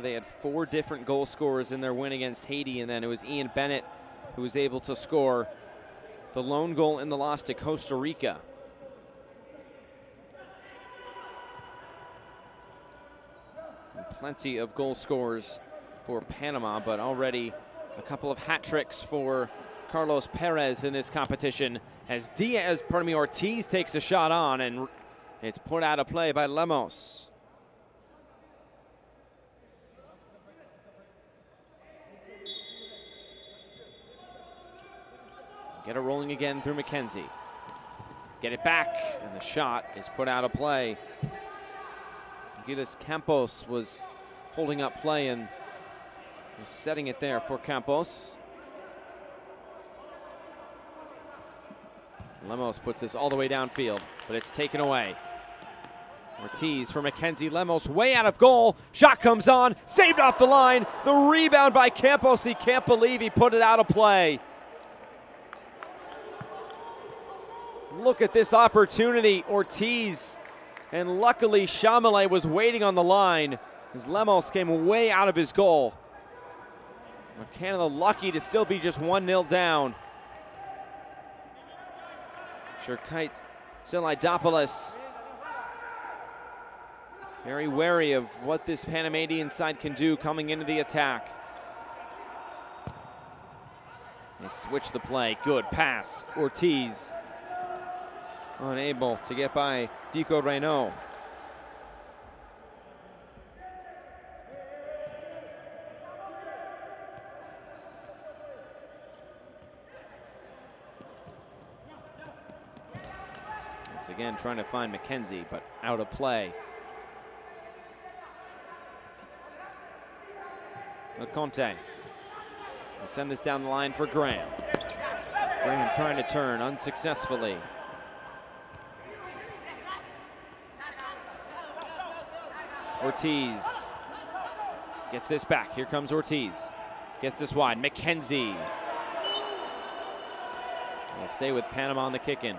They had four different goal scorers in their win against Haiti, and then it was Ian Bennett who was able to score the lone goal in the loss to Costa Rica. And plenty of goal scorers for Panama, but already a couple of hat tricks for Carlos Perez in this competition as Ortiz takes a shot on, and it's put out of play by Lemos. Get it rolling again through McKenzie. Get it back, and the shot is put out of play. Gilles Campos was holding up play and was setting it there for Campos. Lemos puts this all the way downfield, but it's taken away. Ortiz for McKenzie. Lemos way out of goal. Shot comes on, saved off the line. The rebound by Campos. He can't believe he put it out of play. Look at this opportunity, Ortiz. And luckily, Chamalé was waiting on the line as Lemos came way out of his goal. But Canada lucky to still be just 1-0 down. Kyt Selidopoulos very wary of what this Panamanian side can do coming into the attack. They switch the play, good pass, Ortiz. Unable to get by Dico Renaud. Once again, trying to find McKenzie, but out of play. Lecomte will send this down the line for Graham. Graham trying to turn unsuccessfully. Ortiz gets this back. Here comes Ortiz. Gets this wide. McKenzie. He'll stay with Panama on the kick in.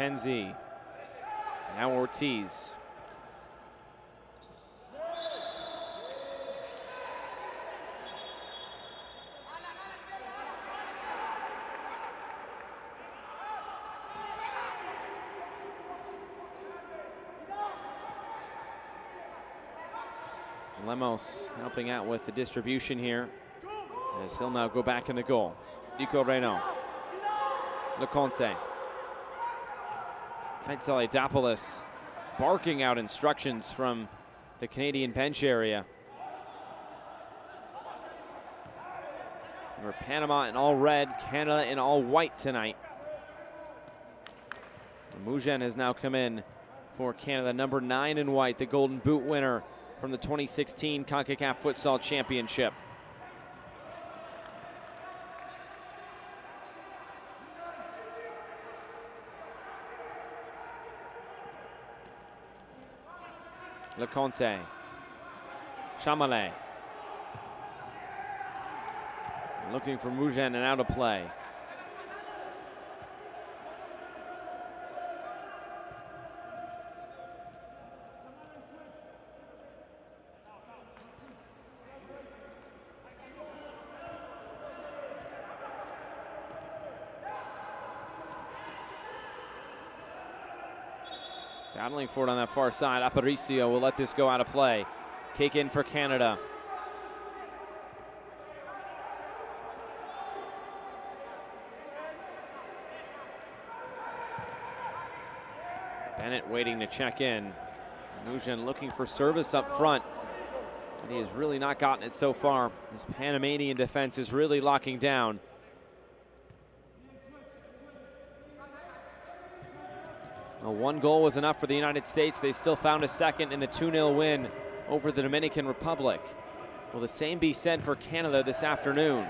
McKenzie, now Ortiz. Lemos helping out with the distribution here, as he'll now go back in the goal. Dico Renaud, Lecomte. Kyt Selidopoulos barking out instructions from the Canadian bench area. Remember, Panama in all red, Canada in all white tonight. Mujen has now come in for Canada, number 9 in white, the Golden Boot winner from the 2016 CONCACAF Futsal Championship. Lecomte, Chamalé, looking for Mujen and out of play. Battling for it on that far side. Aparicio will let this go out of play. Kick in for Canada. Bennett waiting to check in. Mujen looking for service up front, but he has really not gotten it so far. This Panamanian defense is really locking down. Well, one goal was enough for the United States. They still found a second in the 2-0 win over the Dominican Republic. Will the same be said for Canada this afternoon?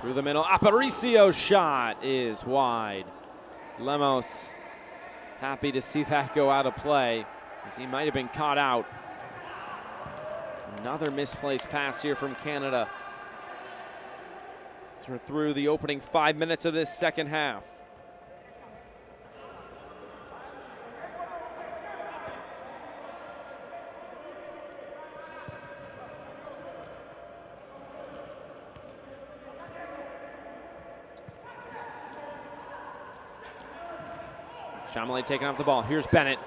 Through the middle, Aparicio's shot is wide. Lemos happy to see that go out of play, as he might have been caught out. Another misplaced pass here from Canada. We're through the opening 5 minutes of this second half. Chamalé taking off the ball. Here's Bennett.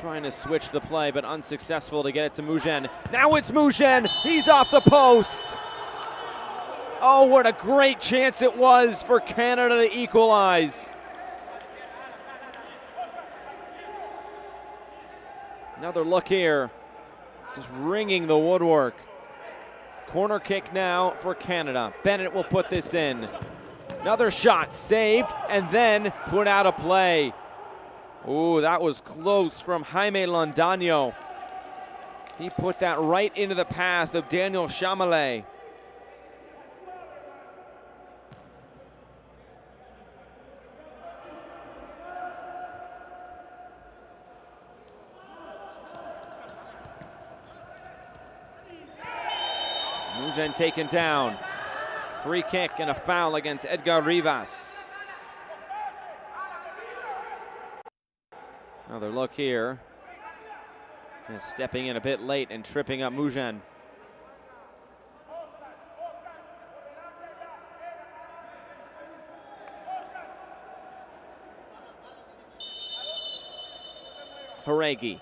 Trying to switch the play, but unsuccessful to get it to Mujen. Now it's Mujen. He's off the post. Oh, what a great chance it was for Canada to equalize. Another look here. Just ringing the woodwork. Corner kick now for Canada. Bennett will put this in. Another shot saved and then put out of play. Ooh, that was close from Jaime Londoño. He put that right into the path of Daniel Chamalé. Mujen taken down. Free kick and a foul against Edgar Rivas. Another look here. Just stepping in a bit late and tripping up Mujen. Horegi.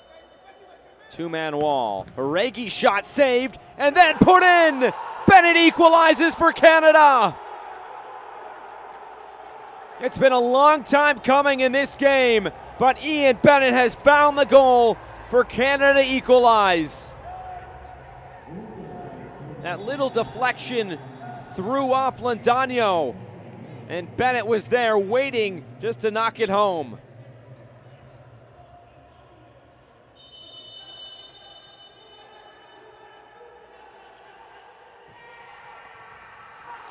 Two-man wall. Horegi shot saved and then put in. Bennett equalizes for Canada. It's been a long time coming in this game, but Ian Bennett has found the goal for Canada to equalize. That little deflection threw off Londoño, and Bennett was there waiting just to knock it home.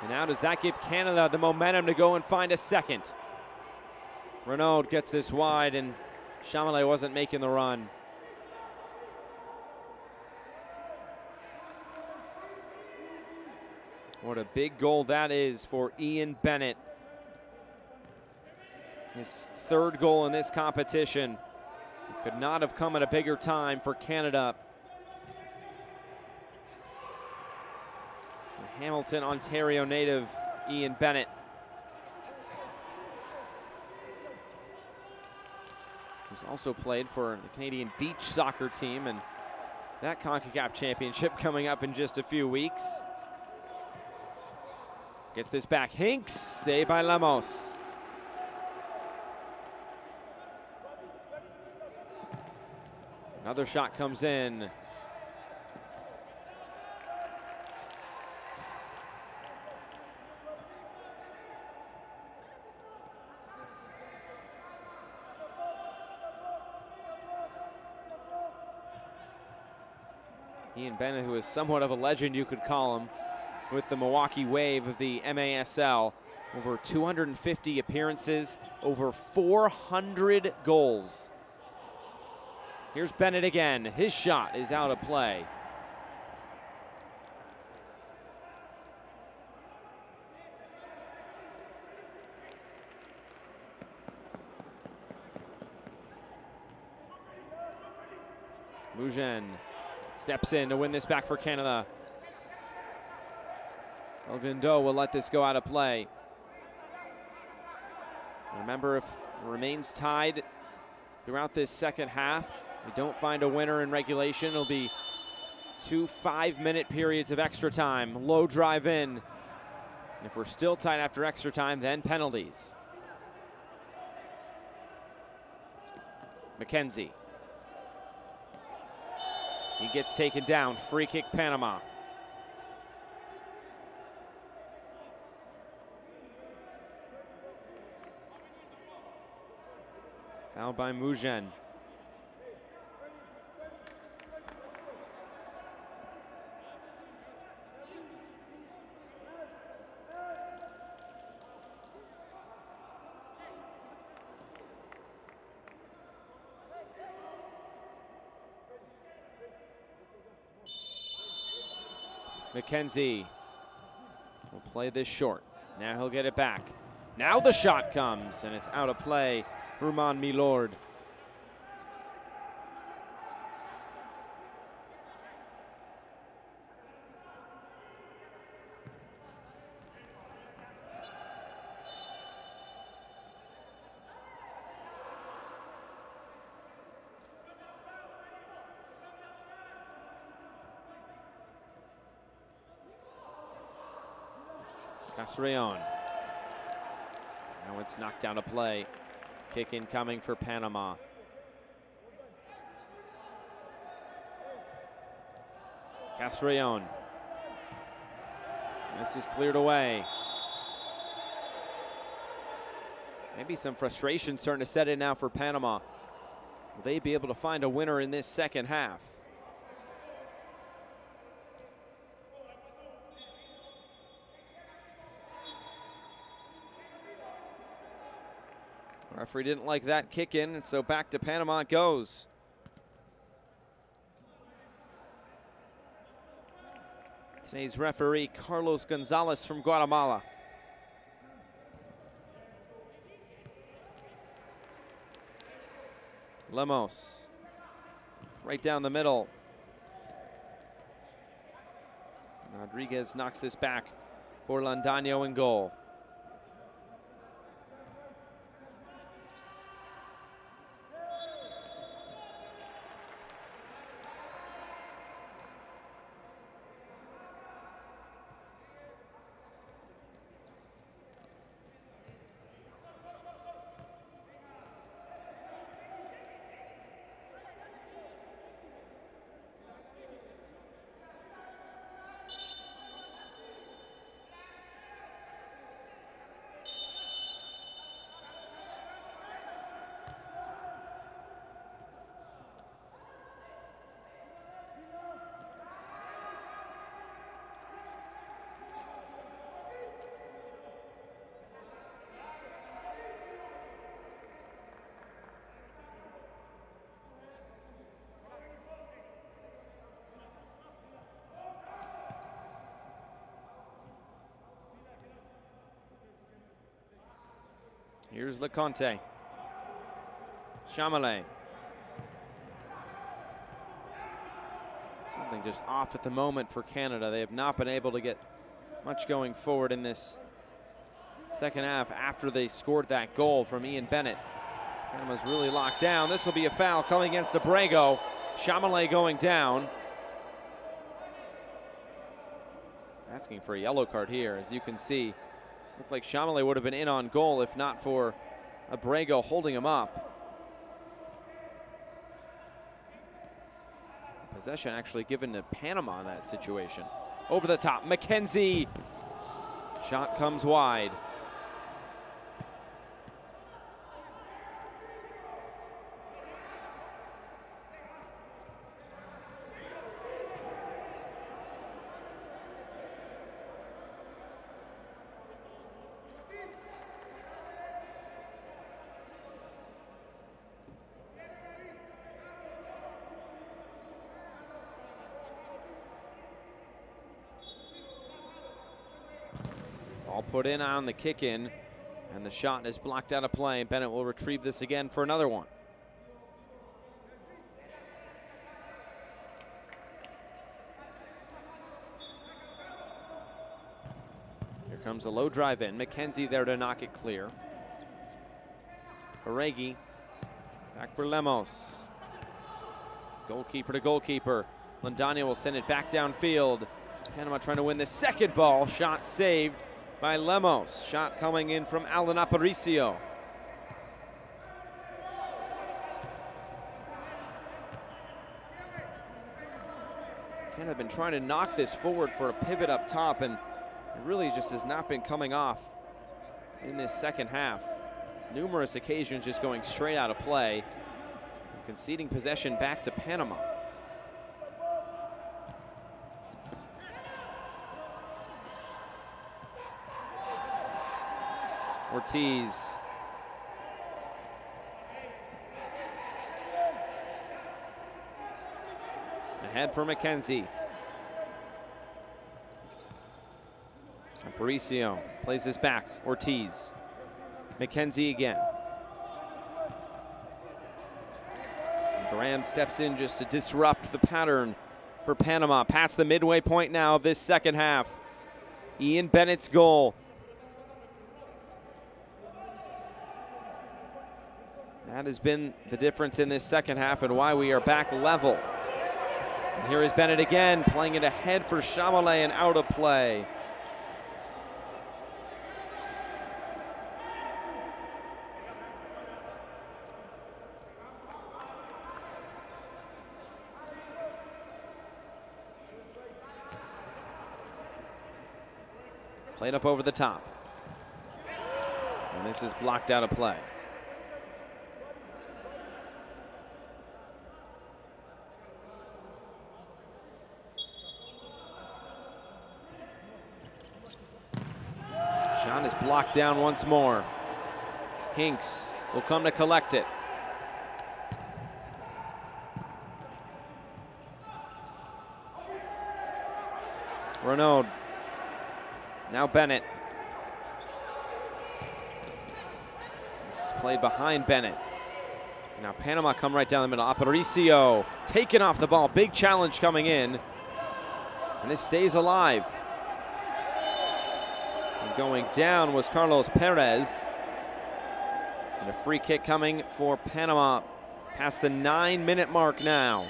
And now does that give Canada the momentum to go and find a second? Renaud gets this wide, and Chamalé wasn't making the run. What a big goal that is for Ian Bennett. His third goal in this competition. It could not have come at a bigger time for Canada. Hamilton, Ontario native Ian Bennett. Who's also played for the Canadian beach soccer team and that CONCACAF championship coming up in just a few weeks. Gets this back, Hinks, saved by Lemos. Another shot comes in. Ian Bennett, who is somewhat of a legend, you could call him, with the Milwaukee Wave of the MASL. Over 250 appearances, over 400 goals. Here's Bennett again. His shot is out of play. Mujen steps in to win this back for Canada. Belguendou will let this go out of play. Remember, if it remains tied throughout this second half, we don't find a winner in regulation, it'll be 2 5-minute periods of extra time. Low drive in. And if we're still tied after extra time, then penalties. McKenzie. He gets taken down. Free kick, Panama. Fouled by Mujen. McKenzie will play this short. Now he'll get it back. Now the shot comes, and it's out of play. Roman Milord. Castrellón. Now it's knocked down to play. Kick in coming for Panama. Castrellón. This is cleared away. Maybe some frustration starting to set in now for Panama. Will they be able to find a winner in this second half? Referee didn't like that kick in, and so back to Panama it goes. Today's referee, Carlos Gonzalez from Guatemala. Lemos. Right down the middle. Rodriguez knocks this back for Londoño in goal. Here's Lecomte. Chamalé. Something just off at the moment for Canada. They have not been able to get much going forward in this second half after they scored that goal from Ian Bennett. Panama's really locked down. This will be a foul coming against Abrego. Chamalé going down. Asking for a yellow card here, as you can see. Looked like Chamalé would have been in on goal if not for Abrego holding him up. Possession actually given to Panama in that situation. Over the top, McKenzie. Shot comes wide. Put in on the kick in, and the shot is blocked out of play. Bennett will retrieve this again for another one. Here comes a low drive in. McKenzie there to knock it clear. Aregi back for Lemos. Goalkeeper to goalkeeper. Londoño will send it back downfield. Panama trying to win the second ball. Shot saved by Lemos. Shot coming in from Alan Aparicio. Canada have been trying to knock this forward for a pivot up top, and it really just has not been coming off in this second half. Numerous occasions just going straight out of play, conceding possession back to Panama. Ortiz. Ahead for McKenzie. Aparicio plays this back. Ortiz. McKenzie again. Graham steps in just to disrupt the pattern for Panama. Past the midway point now of this second half. Ian Bennett's goal. That has been the difference in this second half and why we are back level. And here is Bennett again, playing it ahead for Chamalé and out of play. Played up over the top. And this is blocked out of play. Is blocked down once more. Hinks will come to collect it. Renaud. Now Bennett. This is played behind Bennett. And now Panama come right down the middle. Aparicio taking off the ball. Big challenge coming in. And this stays alive. And going down was Carlos Perez. And a free kick coming for Panama past the 9-minute mark now.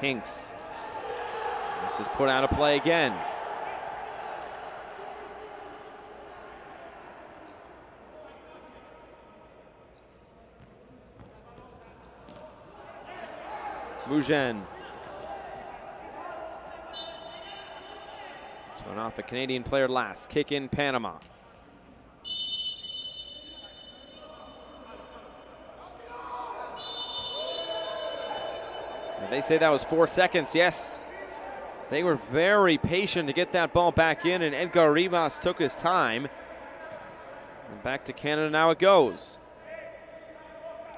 Hinks. This is put out of play again. Mujen. It's going off a Canadian player last. Kick in Panama. They say that was 4 seconds, yes. They were very patient to get that ball back in, and Edgar Rivas took his time. And back to Canada now it goes.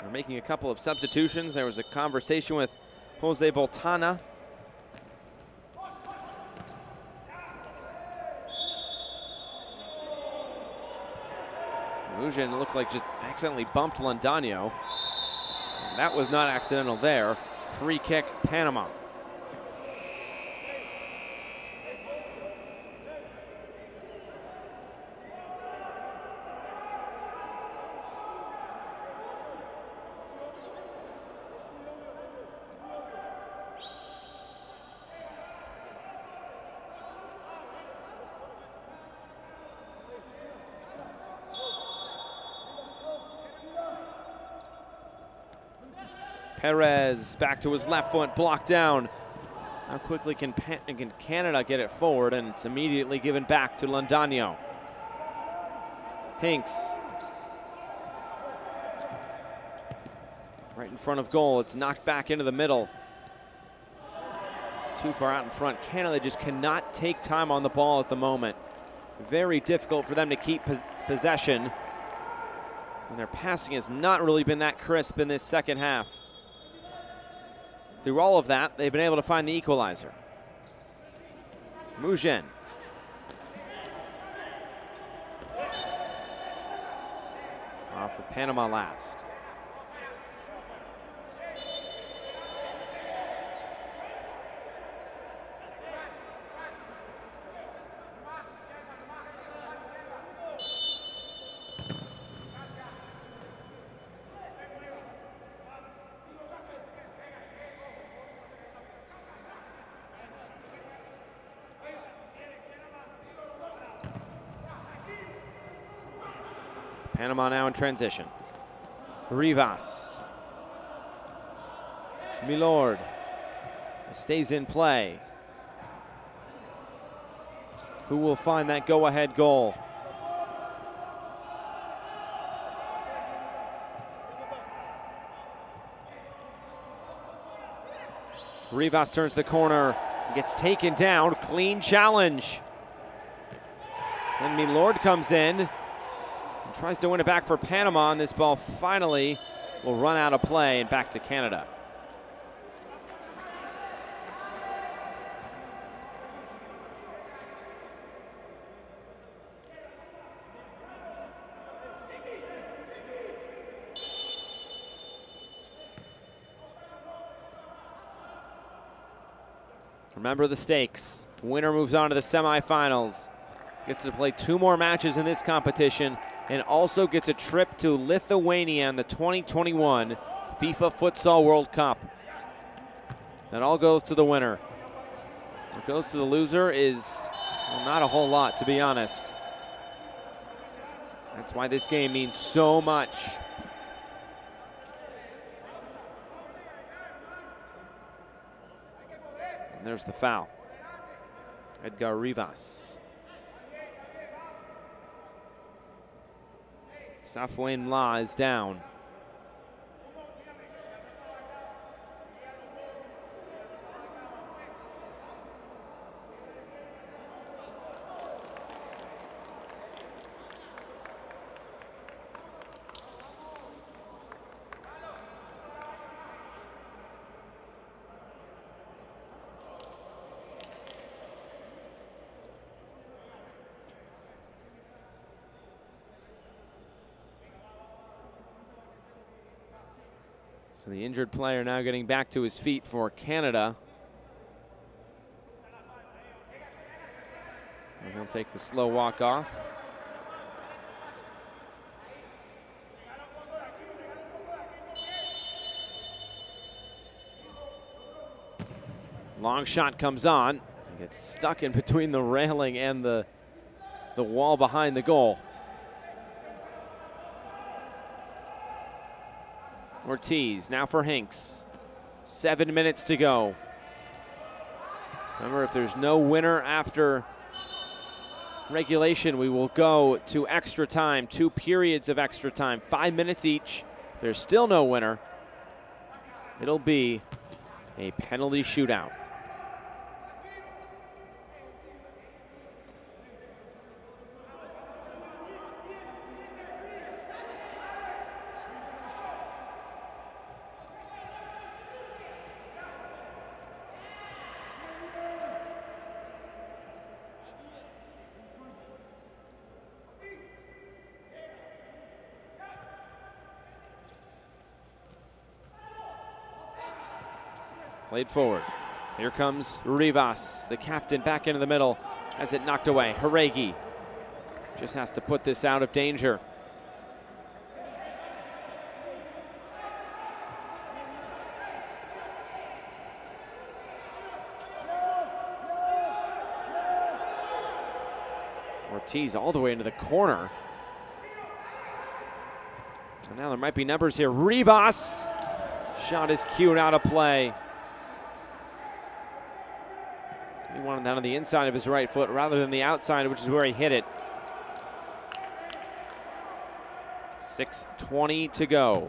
They're making a couple of substitutions. There was a conversation with Jose Botana. Mujen looked like just accidentally bumped Londoño. And that was not accidental there. Free kick, Panama. Perez back to his left foot, blocked down. How quickly can Canada get it forward, and it's immediately given back to Londoño. Hinks. Right in front of goal, it's knocked back into the middle. Too far out in front. Canada just cannot take time on the ball at the moment. Very difficult for them to keep possession. And their passing has not really been that crisp in this second half. Through all of that, they've been able to find the equalizer. Mujen. Off for Panama last. Panama now in transition. Rivas. Milord stays in play. Who will find that go-ahead goal? Rivas turns the corner, gets taken down, clean challenge. Then Milord comes in. Tries to win it back for Panama, and this ball finally will run out of play and back to Canada. Remember the stakes. Winner moves on to the semifinals. Gets to play 2 more matches in this competition, and also gets a trip to Lithuania in the 2021 FIFA Futsal World Cup. That all goes to the winner. What goes to the loser is, well, not a whole lot, to be honest. That's why this game means so much. And there's the foul. Edgar Rivas. Safwan La is down. So the injured player now getting back to his feet for Canada. And he'll take the slow walk off. Long shot comes on. It gets stuck in between the railing and the wall behind the goal. Ortiz now for Hinks. 7 minutes to go. Remember, if there's no winner after regulation, we will go to extra time, 2 periods of extra time, 5 minutes each. If there's still no winner, it'll be a penalty shootout. Played forward. Here comes Rivas, the captain, back into the middle as it knocked away. Haregi just has to put this out of danger. Ortiz all the way into the corner. So now there might be numbers here. Rivas! Shot is cued out of play. He wanted that on the inside of his right foot rather than the outside, which is where he hit it. 6:20 to go.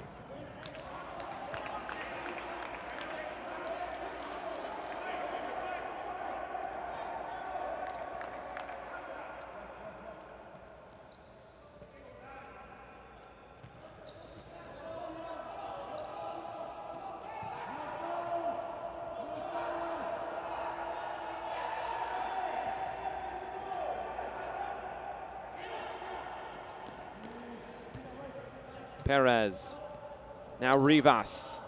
Perez, now Rivas,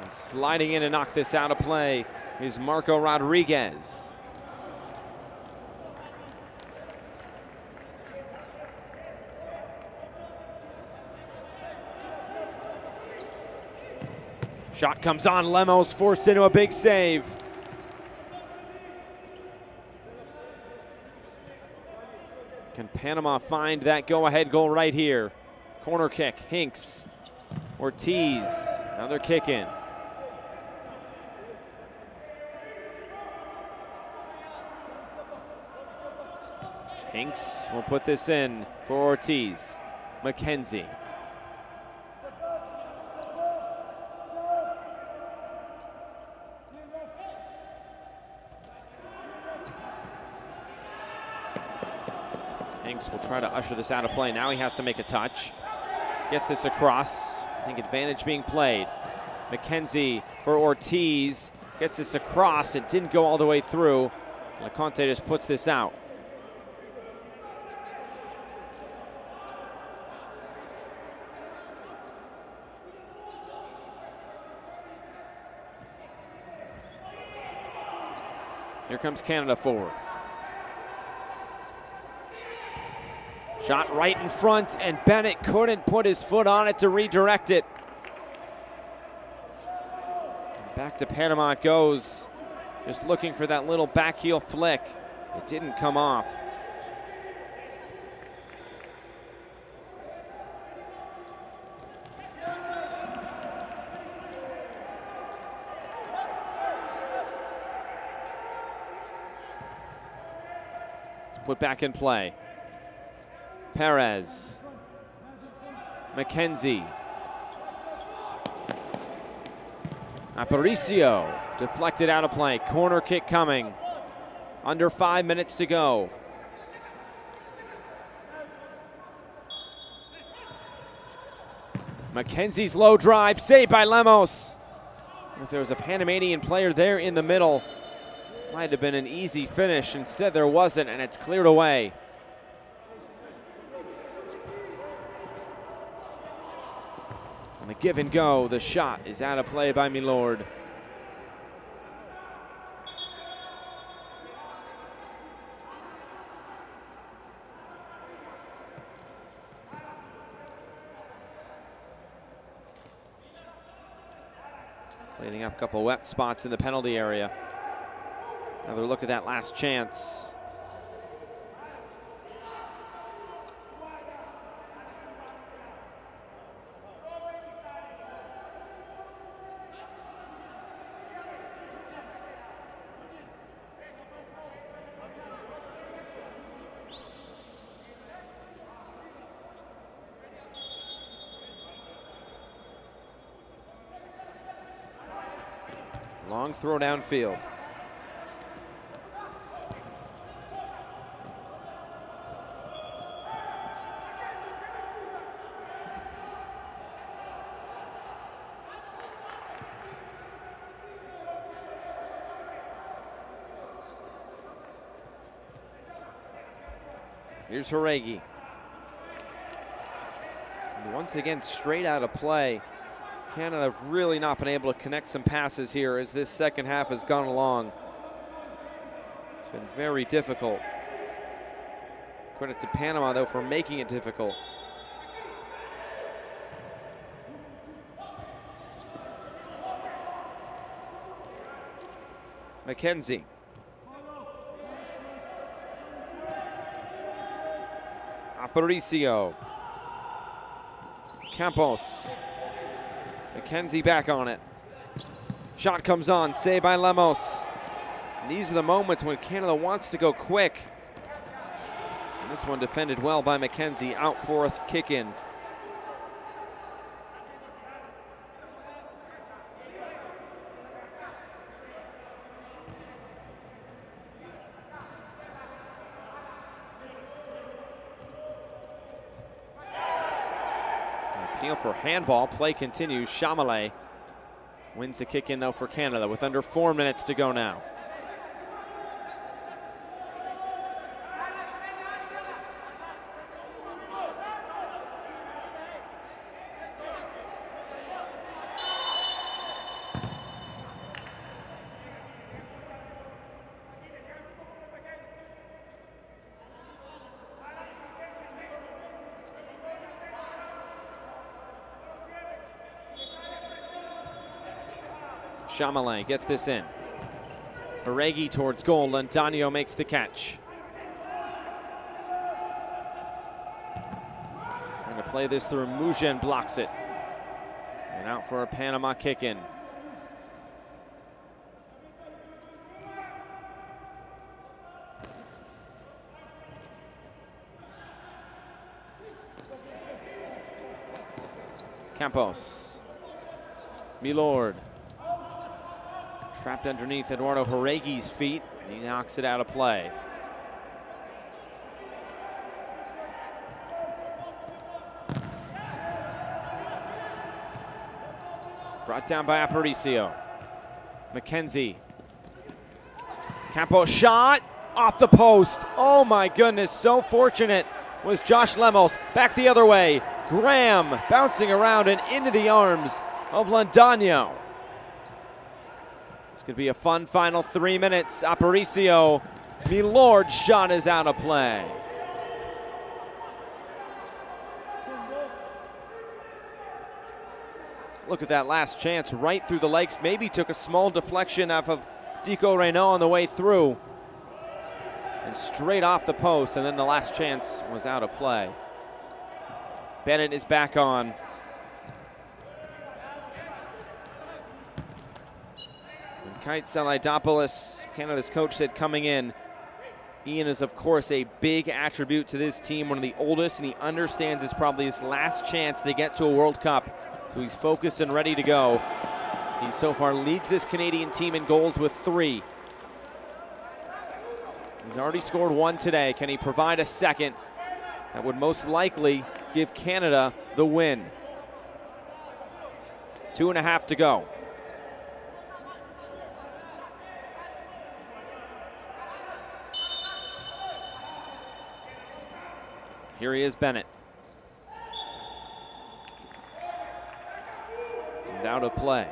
and sliding in to knock this out of play is Marco Rodriguez. Shot comes on, Lemos forced into a big save. Can Panama find that go-ahead goal right here? Corner kick, Hinks, Ortiz, another kick in. Hinks will put this in for Ortiz. McKenzie. Hinks will try to usher this out of play. Now he has to make a touch. Gets this across. I think advantage being played. McKenzie for Ortiz. Gets this across. It didn't go all the way through. Lecomte just puts this out. Here comes Canada forward. Shot right in front, and Bennett couldn't put his foot on it to redirect it. Back to Panama it goes, just looking for that little back heel flick. It didn't come off. Put back in play. Perez, McKenzie, Aparicio, deflected out of play. Corner kick coming. Under 5 minutes to go. McKenzie's low drive, saved by Lemos. If there was a Panamanian player there in the middle, might have been an easy finish. Instead, there wasn't, and it's cleared away. And a give and go, the shot is out of play by Milord. Cleaning up a couple of wet spots in the penalty area. Another look at that last chance. Long throw downfield. Here's Horegui. Once again, straight out of play. Canada have really not been able to connect some passes here as this second half has gone along. It's been very difficult. Credit to Panama, though, for making it difficult. McKenzie. Aparicio. Campos. McKenzie back on it. Shot comes on, saved by Lemos. And these are the moments when Canada wants to go quick. And this one defended well by McKenzie, out for a kick in. For handball, play continues. Chamalé wins the kick in though for Canada with under 4 minutes to go now. Chamalé gets this in. Horegui towards goal. Londoño makes the catch. Trying to play this through. Mujen blocks it. And out for a Panama kick in. Campos. Milord. Trapped underneath Eduardo Horegui's feet, and he knocks it out of play. Brought down by Aparicio. McKenzie. Campos shot off the post. Oh my goodness, so fortunate was Josh Lemos. Back the other way. Graham bouncing around and into the arms of Londoño. Could be a fun final 3 minutes. Aparicio, Milord's shot is out of play. Look at that last chance, right through the legs. Maybe took a small deflection off of Dico Renaud on the way through. And straight off the post, and then the last chance was out of play. Bennett is back on. Kyt Selidopoulos, Canada's coach, said coming in, Ian is of course a big attribute to this team, one of the oldest, and he understands it's probably his last chance to get to a World Cup. So he's focused and ready to go. He so far leads this Canadian team in goals with 3. He's already scored 1 today. Can he provide a second? That would most likely give Canada the win. 2.5 to go. Here he is, Bennett. down to play.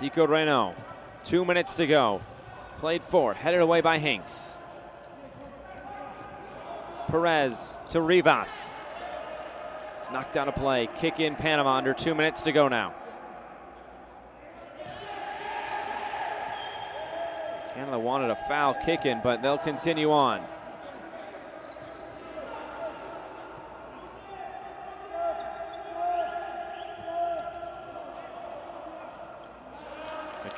Dico Renaud, 2 minutes to go. Played forward, headed away by Hinks. Perez to Rivas. It's knocked down a play. Kick in Panama under 2 minutes to go now. Canada wanted a foul kick in, but they'll continue on.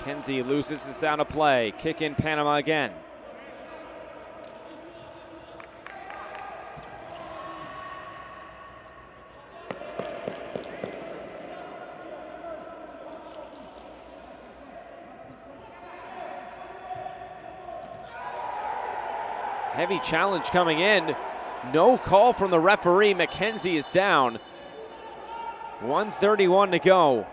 McKenzie loses this down to play. Kick in Panama again. Heavy challenge coming in. No call from the referee. McKenzie is down. 1:31 to go.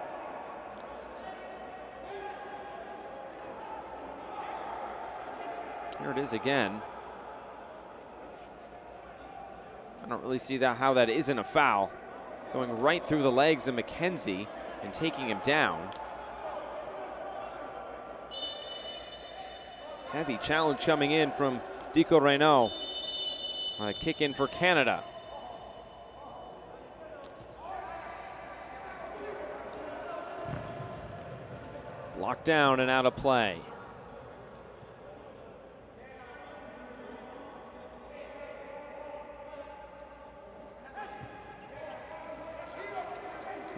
Here it is again. I don't really see that how that isn't a foul. Going right through the legs of McKenzie and taking him down. Heavy challenge coming in from Dico Renaud. A kick in for Canada. Blocked down and out of play.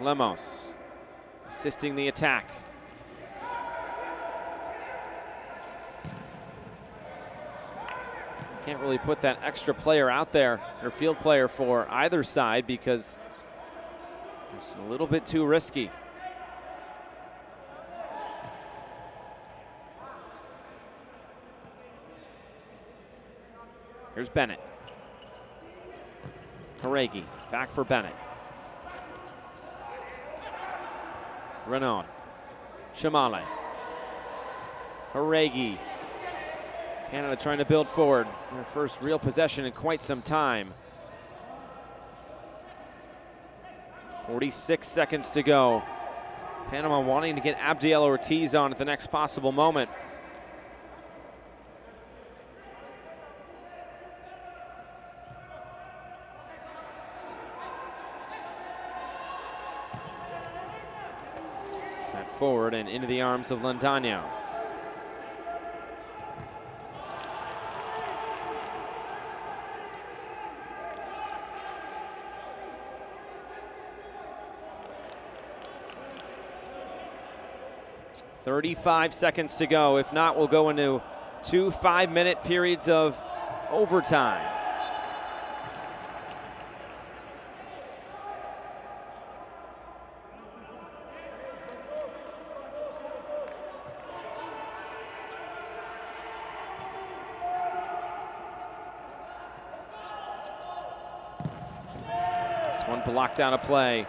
Lemos assisting the attack. Can't really put that extra player out there, or field player for either side, because it's a little bit too risky. Here's Bennett. Haregi back for Bennett. Renaud, Chamalé, Haregi. Canada trying to build forward. Their first real possession in quite some time. 46 seconds to go. Panama wanting to get Abdiel Ortiz on at the next possible moment. Forward and into the arms of Londoño. . 35 seconds to go. If not, we'll go into 2 5-minute periods of overtime. Blocked out a play.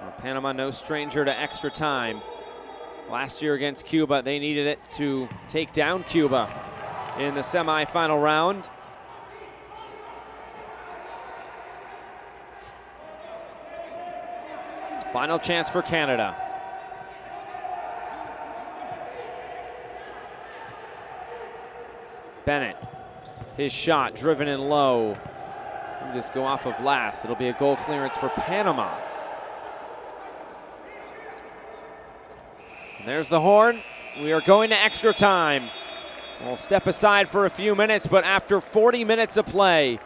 Well, Panama no stranger to extra time. Last year against Cuba, they needed it to take down Cuba in the semifinal round. Final chance for Canada. Bennett, his shot driven in low. We'll just go off of last. It'll be a goal clearance for Panama. And there's the horn. We are going to extra time. will step aside for a few minutes, but after 40 minutes of play,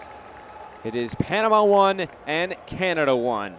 it is Panama 1 and Canada 1.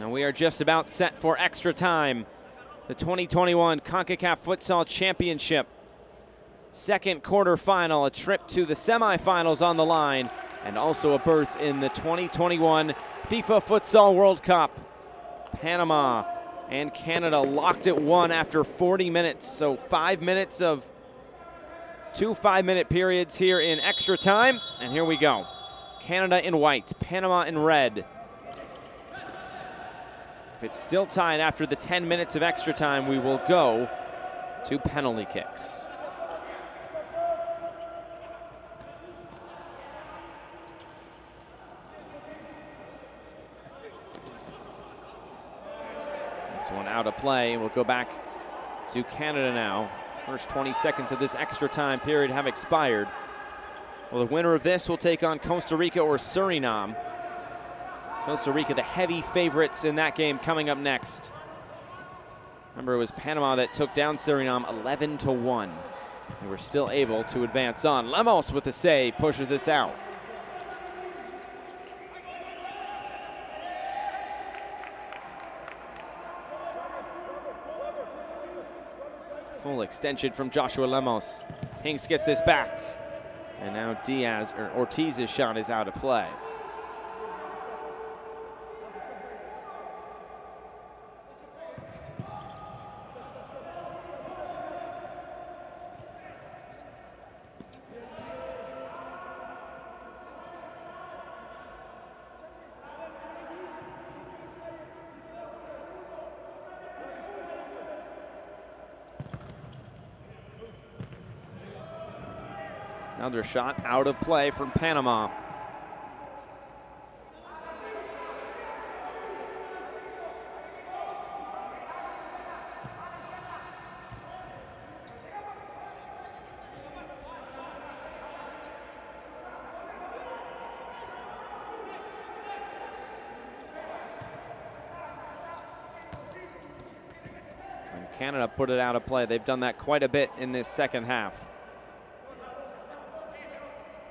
And we are just about set for extra time. The 2021 CONCACAF Futsal Championship. Second quarterfinal, a trip to the semifinals on the line, and also a berth in the 2021 FIFA Futsal World Cup. Panama and Canada locked at one after 40 minutes. So 5 minutes of two 5-minute periods here in extra time. And here we go. Canada in white, Panama in red. If it's still tied after the 10 minutes of extra time, we will go to penalty kicks. This one out of play. We'll go back to Canada now. First 20 seconds of this extra time period have expired. Well, the winner of this will take on Costa Rica or Suriname. Costa Rica, the heavy favorites in that game, coming up next. Remember, it was Panama that took down Suriname 11-1. They were still able to advance on. Lemos with a save, pushes this out. Full extension from Joshua Lemos. Hinks gets this back. And now Ortiz's shot is out of play. Another shot out of play from Panama. Canada put it out of play. They've done that quite a bit in this second half.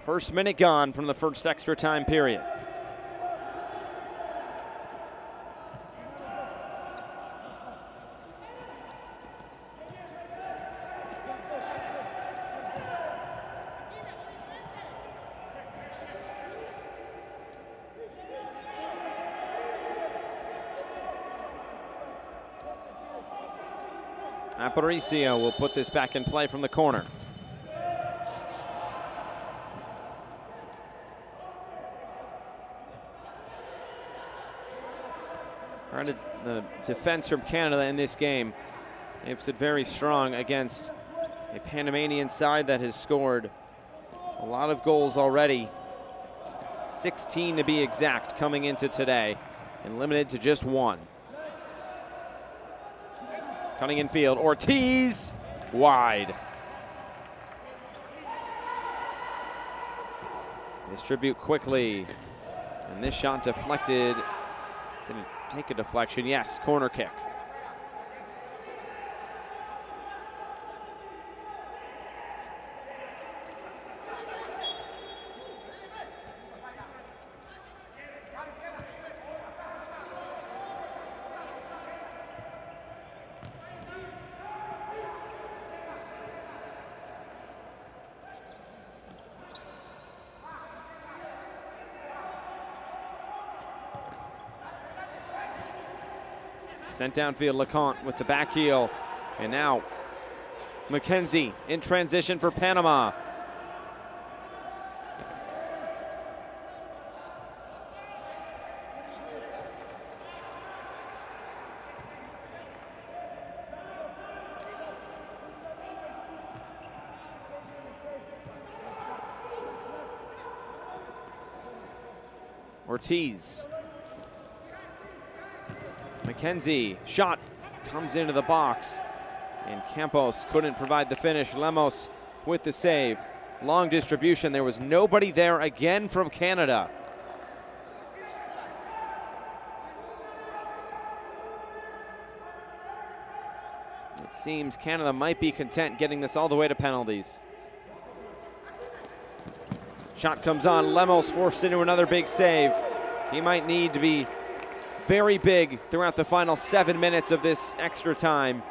First minute gone from the first extra time period. Aparicio will put this back in play from the corner. The defense from Canada in this game makes it very strong against a Panamanian side that has scored a lot of goals already. 16 to be exact coming into today and limited to just one. Cutting in field, Ortiz, wide. Distribute quickly, and this shot deflected. Didn't take a deflection, yes, corner kick. Sent downfield, Lecomte with the back heel. And now McKenzie in transition for Panama. Ortiz. McKenzie, shot comes into the box, and Campos couldn't provide the finish. Lemos with the save. Long distribution, there was nobody there again from Canada. It seems Canada might be content getting this all the way to penalties. Shot comes on, Lemos forced into another big save. He might need to be very big throughout the final 7 minutes of this extra time.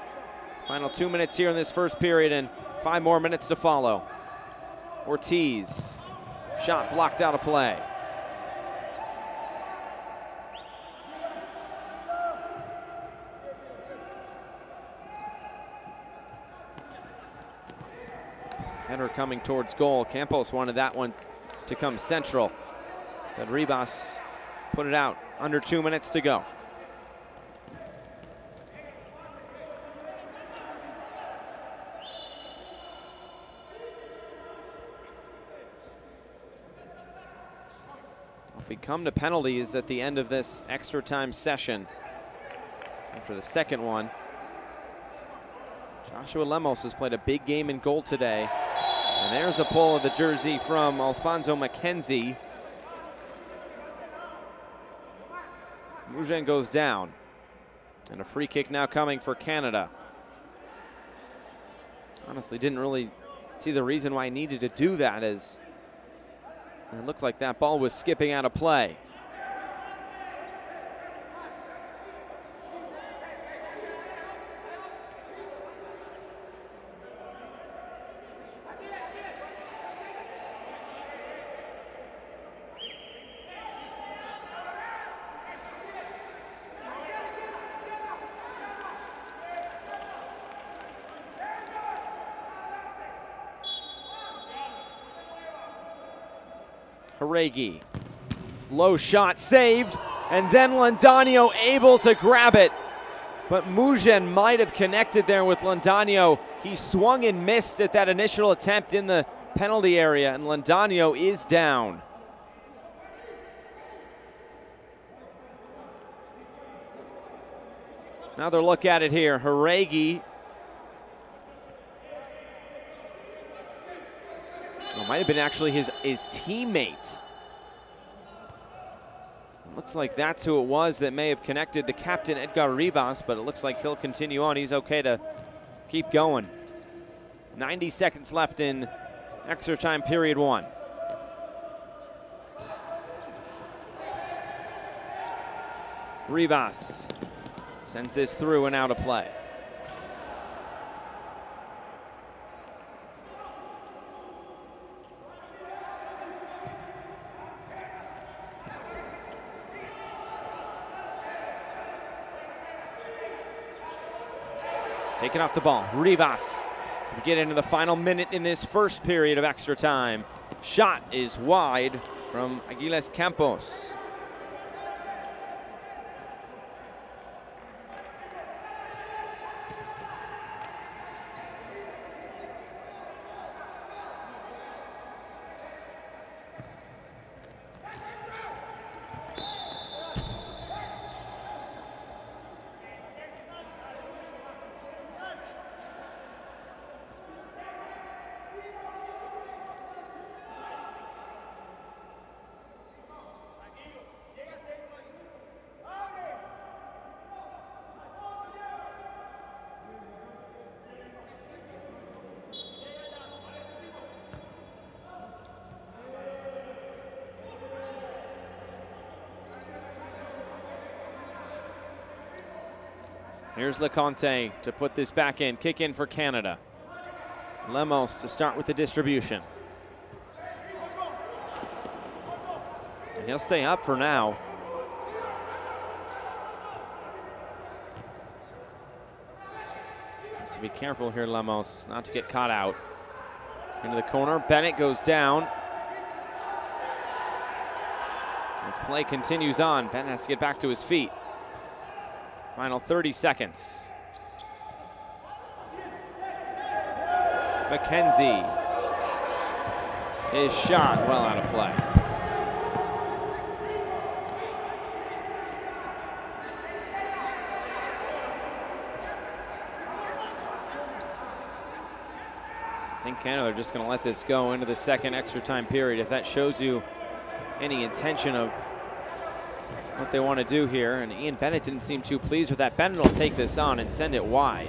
Final 2 minutes here in this first period and 5 more minutes to follow. Ortiz, shot blocked out of play. Header coming towards goal. Campos wanted that one to come central, but Rivas put it out. Under 2 minutes to go. If we come to penalties at the end of this extra time session, after the second one, Joshua Lemos has played a big game in goal today. And there's a pull of the jersey from Alfonso McKenzie. Mujen goes down, and a free kick now coming for Canada. Honestly, didn't really see the reason why I needed to do that, as it looked like that ball was skipping out of play. Reggie, low shot saved, and then Londoño able to grab it But Mujen might have connected there with Londoño. He swung and missed at that initial attempt in the penalty area, and Londoño is down. Another look at it here. Haregi. Well, might have been actually his teammate. Looks like that's who it was that may have connected, the captain, Edgar Rivas, but it looks like he'll continue on. He's okay to keep going. 90 seconds left in extra time period one. Rivas sends this through and out of play. Taking off the ball, Rivas. We get into the final minute in this first period of extra time. Shot is wide from Aguiles Campos. Here's Lecomte to put this back in. Kick in for Canada. Lemos to start with the distribution. And he'll stay up for now. Has to be careful here, Lemos, not to get caught out. Into the corner, Bennett goes down. As play continues on, Bennett has to get back to his feet. Final 30 seconds. McKenzie. His shot well out of play. I think Canada are just going to let this go into the second extra time period. If that shows you any intention of what they want to do here, and Ian Bennett didn't seem too pleased with that. Bennett will take this on and send it wide.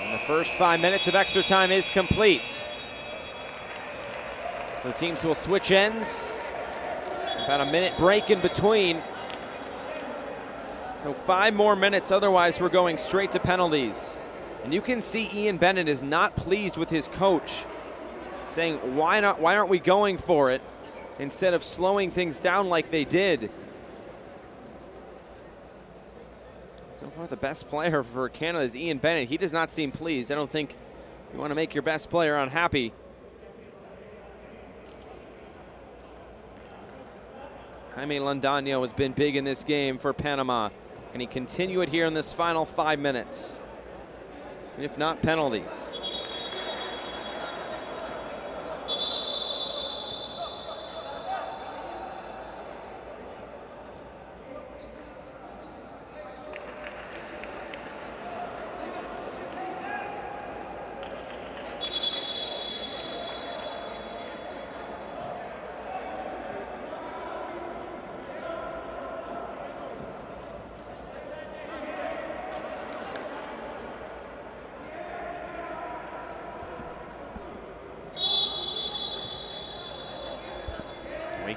And the first 5 minutes of extra time is complete. So the teams will switch ends. About a minute break in between. So 5 more minutes, otherwise we're going straight to penalties. And you can see Ian Bennett is not pleased with his coach, saying, why not? Why aren't we going for it instead of slowing things down like they did? So far, the best player for Canada is Ian Bennett. He does not seem pleased. I don't think you want to make your best player unhappy. Jaime Londoño has been big in this game for Panama. Can he continue it here in this final 5 minutes? If not, penalties.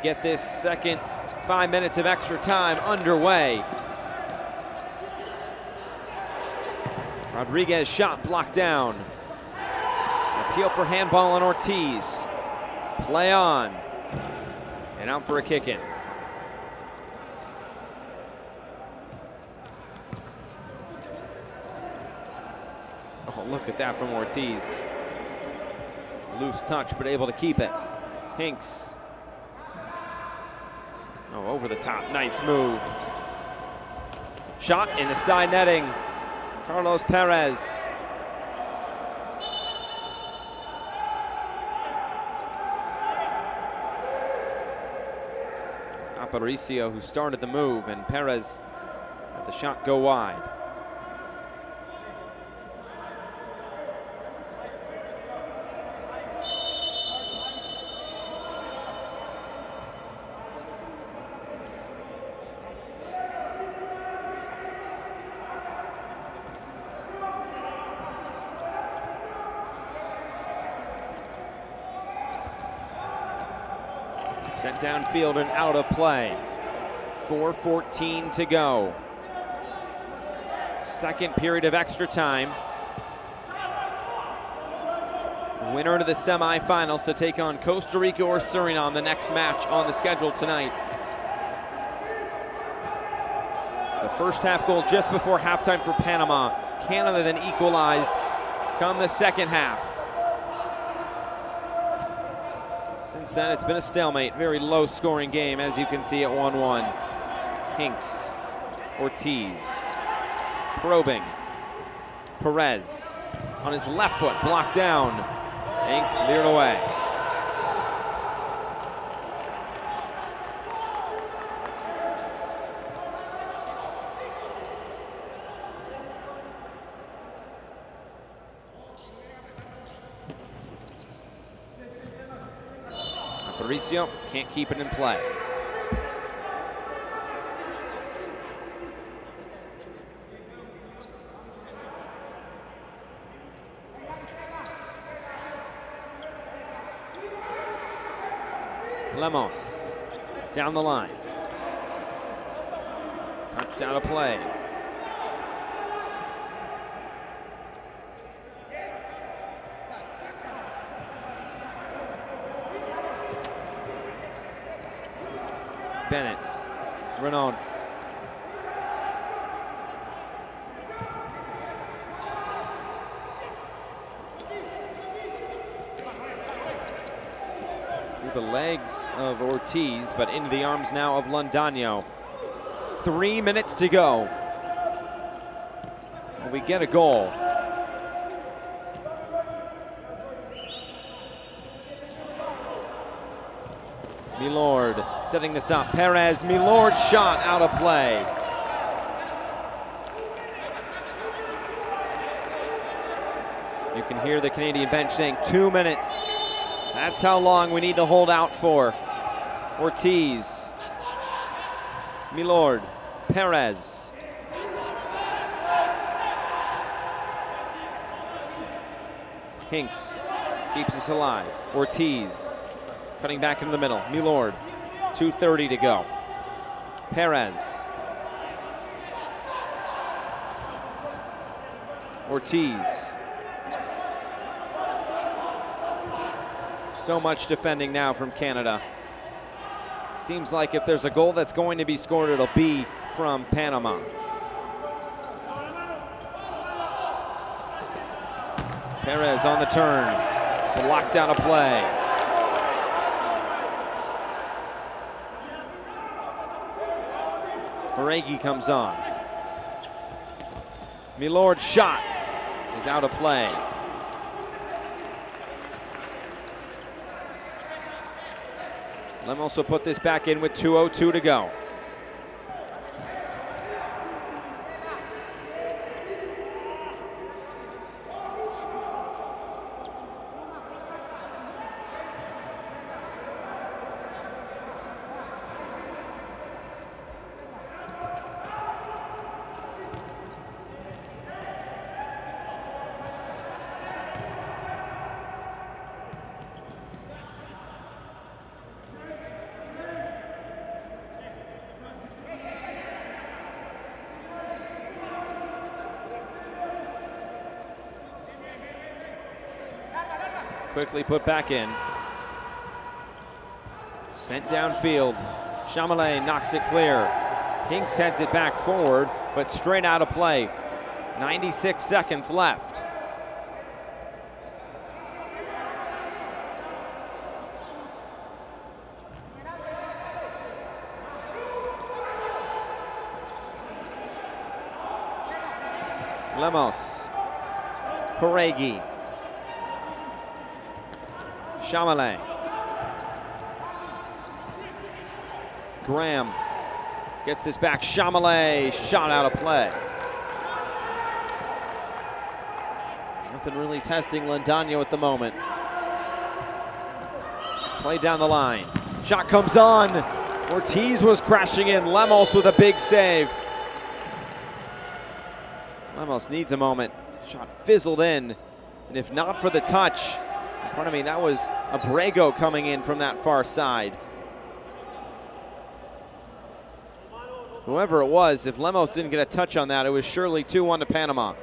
Get this second 5 minutes of extra time underway. Rodriguez shot blocked down. Appeal for handball on Ortiz. Play on. And out for a kick in. Oh, look at that from Ortiz. Loose touch, but able to keep it. Hinks. Oh, over the top, nice move. Shot in the side netting. Carlos Perez. It's Aparicio who started the move, and Perez let the shot go wide. Sent downfield and out of play. 4:14 to go. Second period of extra time. Winner to the semifinals to take on Costa Rica or Suriname, the next match on the schedule tonight. The first half goal just before halftime for Panama. Canada then equalized come the second half. Since then, it's been a stalemate. Very low-scoring game, as you can see at 1-1. Hinks, Ortiz, probing. Perez on his left foot, blocked down. Hinks cleared away. Aparicio can't keep it in play. Lemos down the line. Touchdown of play. Bennett, Renaud. Through the legs of Ortiz, but into the arms now of Londoño. 3 minutes to go. And we get a goal. Milord setting this up. Perez, Milord shot out of play. You can hear the Canadian bench saying 2 minutes. That's how long we need to hold out for. Ortiz, Milord, Perez. Hinks keeps us alive. Ortiz. Cutting back into the middle, Milord, 2:30 to go. Perez. Ortiz. So much defending now from Canada. Seems like if there's a goal that's going to be scored, it'll be from Panama. Perez on the turn, blocked out of play. Maregi comes on. Milord's shot is out of play. Lemos will put this back in with 2:02 to go. Quickly put back in. Sent downfield. Chamalé knocks it clear. Hinks heads it back forward, but straight out of play. 96 seconds left. Lemos. Peregi. Chamalé. Graham gets this back. Chamalé shot out of play. Nothing really testing Londoño at the moment. Play down the line. Shot comes on. Ortiz was crashing in. Lemos with a big save. Lemos needs a moment. Shot fizzled in. And if not for the touch, pardon me, that was Abrego coming in from that far side. Whoever it was, if Lemos didn't get a touch on that, it was surely 2-1 to Panama.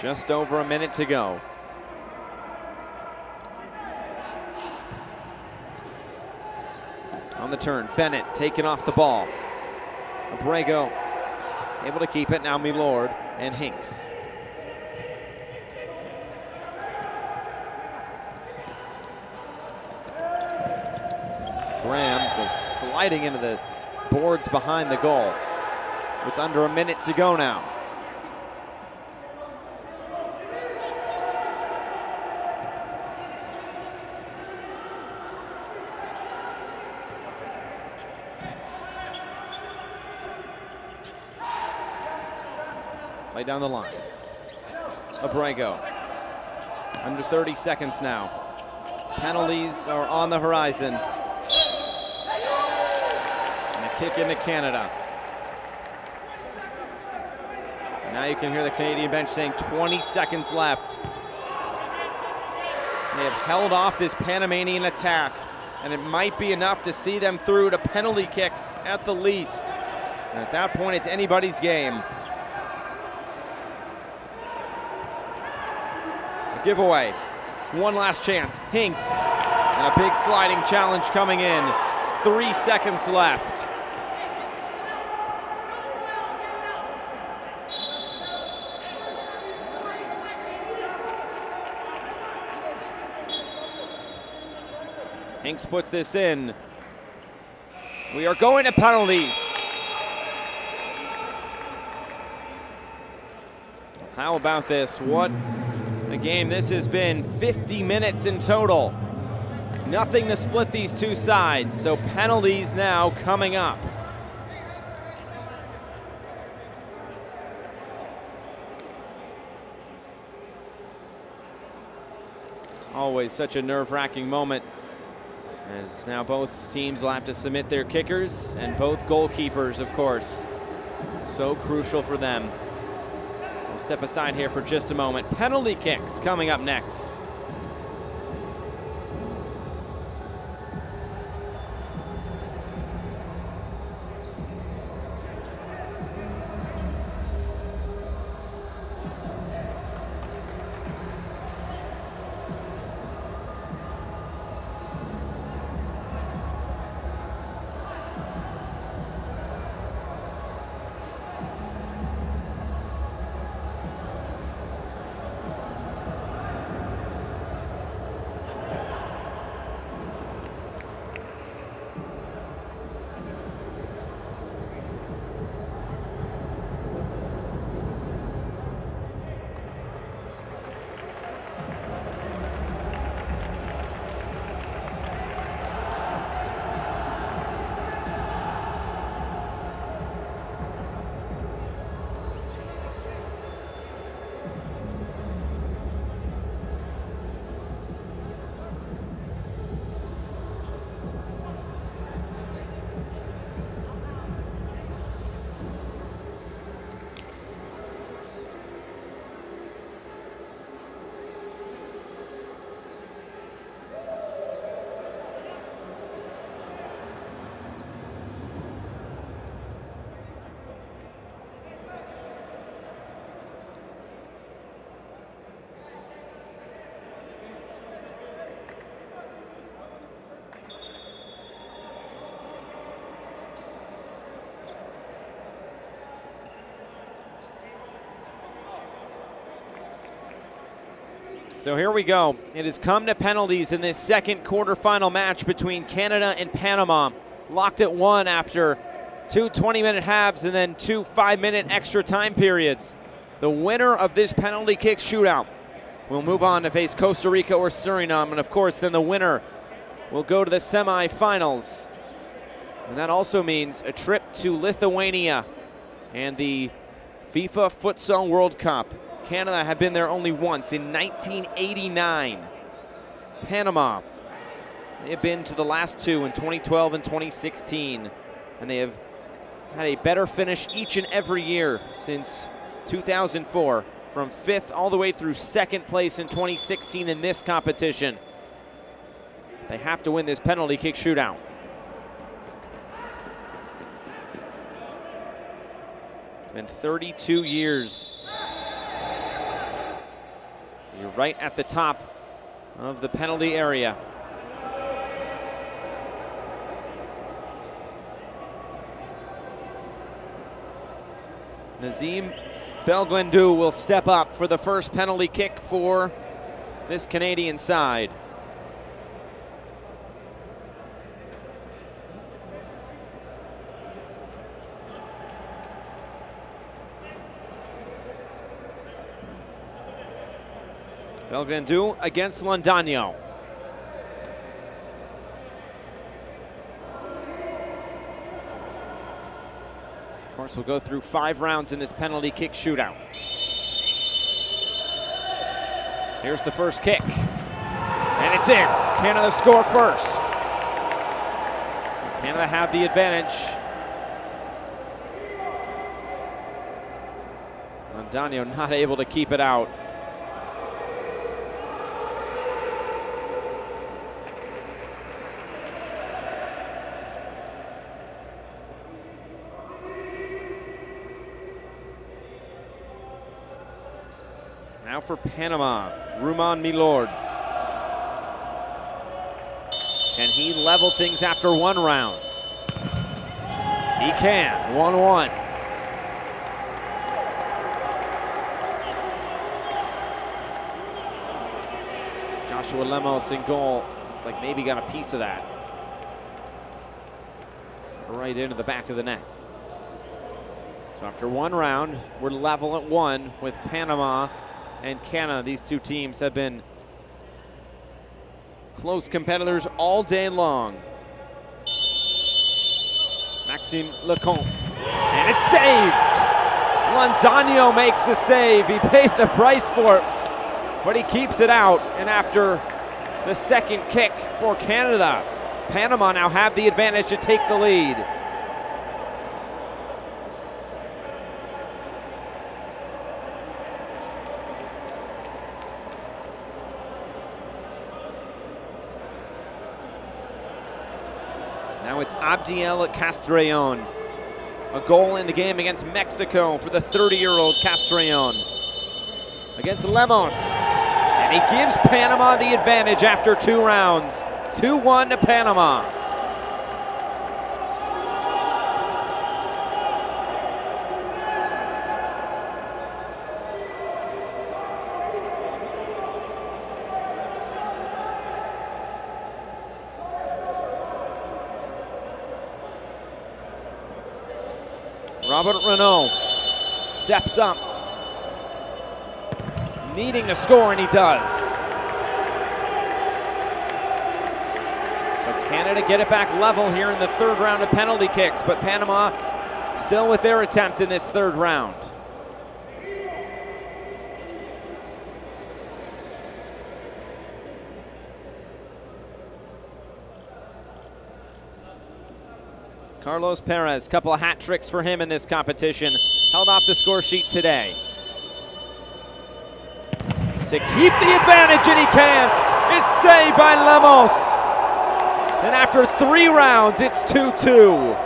Just over a minute to go. On the turn, Bennett taking off the ball. Abrego able to keep it, now Milord and Hinks. Graham goes sliding into the boards behind the goal with under a minute to go now. Play down the line. Abrego. Under 30 seconds now. Penalties are on the horizon. And a kick into Canada. And now you can hear the Canadian bench saying 20 seconds left. They have held off this Panamanian attack, and it might be enough to see them through to penalty kicks at the least. And at that point, it's anybody's game. Giveaway, one last chance, Hinks, and a big sliding challenge coming in. 3 seconds left. Hinks puts this in. We are going to penalties. How about this? What a game this has been. 50 minutes in total. Nothing to split these two sides, so penalties now coming up. Always such a nerve-wracking moment, as now both teams will have to submit their kickers and both goalkeepers, of course. So crucial for them. Step aside here for just a moment. Penalty kicks coming up next. So here we go. It has come to penalties in this second quarterfinal match between Canada and Panama. Locked at 1 after two 20-minute halves and then two 5-minute extra time periods. The winner of this penalty kick shootout will move on to face Costa Rica or Suriname, and of course then the winner will go to the semifinals. And that also means a trip to Lithuania and the FIFA Futsal World Cup. Canada have been there only once, in 1989. Panama, they have been to the last two in 2012 and 2016. And they have had a better finish each and every year since 2004, from 5th all the way through 2nd place in 2016 in this competition. They have to win this penalty kick shootout. It's been 32 years. You're right at the top of the penalty area. Nazim Belguendou will step up for the first penalty kick for this Canadian side. Belguendou against Londoño. Of course, we'll go through 5 rounds in this penalty kick shootout. Here's the first kick, and it's in. Canada score first. Canada have the advantage. Londoño not able to keep it out. Now for Panama, Roman Milord. Can he level things after 1 round? He can. 1-1. Joshua Lemos in goal. Looks like maybe got a piece of that. Right into the back of the net. So after 1 round, we're level at 1 with Panama and Canada. These two teams have been close competitors all day long. Maxime Lecomte, and it's saved. Londoño makes the save. He paid the price for it, but he keeps it out. And after the second kick for Canada, Panama now have the advantage to take the lead. Now it's Abdiel Castrellón. A goal in the game against Mexico for the 30-year-old Castrellón. Against Lemos. And he gives Panama the advantage after 2 rounds. 2-1 to Panama. Robert Renaud steps up, needing to score, and he does. So Canada get it back level here in the 3rd round of penalty kicks, but Panama still with their attempt in this 3rd round. Carlos Perez, couple of hat tricks for him in this competition. Held off the score sheet today. To keep the advantage, and he can't. It's saved by Lemos. And after 3 rounds, it's 2-2.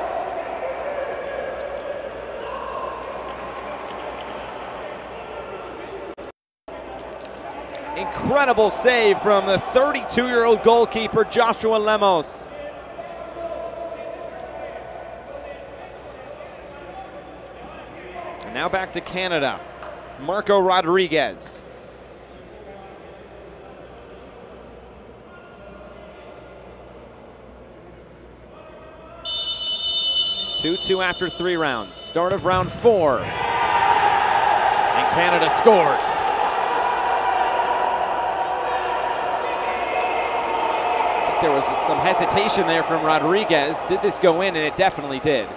Incredible save from the 32-year-old goalkeeper, Joshua Lemos. Now back to Canada, Marco Rodriguez. 2-2 after 3 rounds. Start of round 4. And Canada scores. There was some hesitation there from Rodriguez. Did this go in? And it definitely did.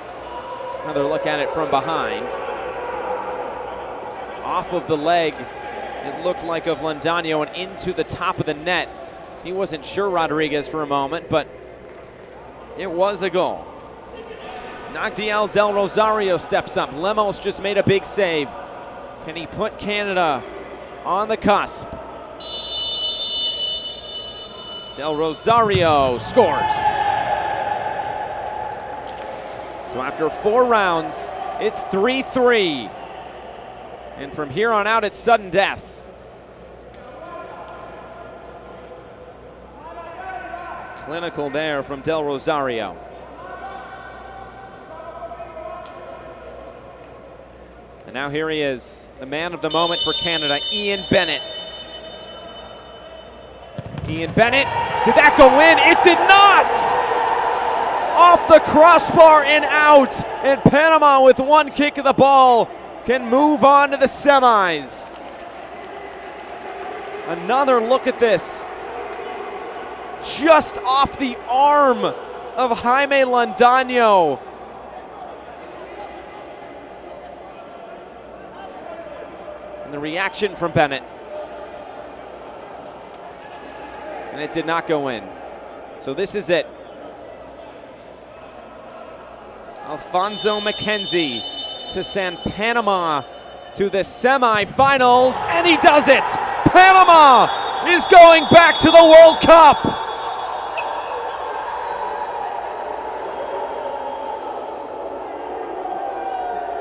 Another look at it from behind. Off of the leg, it looked like, of Londoño, and into the top of the net. He wasn't sure, Rodriguez, for a moment, but it was a goal. Nagdiel Del Rosario steps up. Lemos just made a big save. Can he put Canada on the cusp? Del Rosario scores. So after 4 rounds, it's 3-3. And from here on out, it's sudden death. Clinical there from Del Rosario. And now here he is, the man of the moment for Canada, Ian Bennett. Ian Bennett, did that go in? It did not! Off the crossbar and out, and Panama with 1 kick of the ball can move on to the semis. Another look at this. Just off the arm of Jaime Londoño. And the reaction from Bennett. And it did not go in. So this is it. Alfonso McKenzie to send Panama to the semifinals, and he does it. Panama is going back to the World Cup.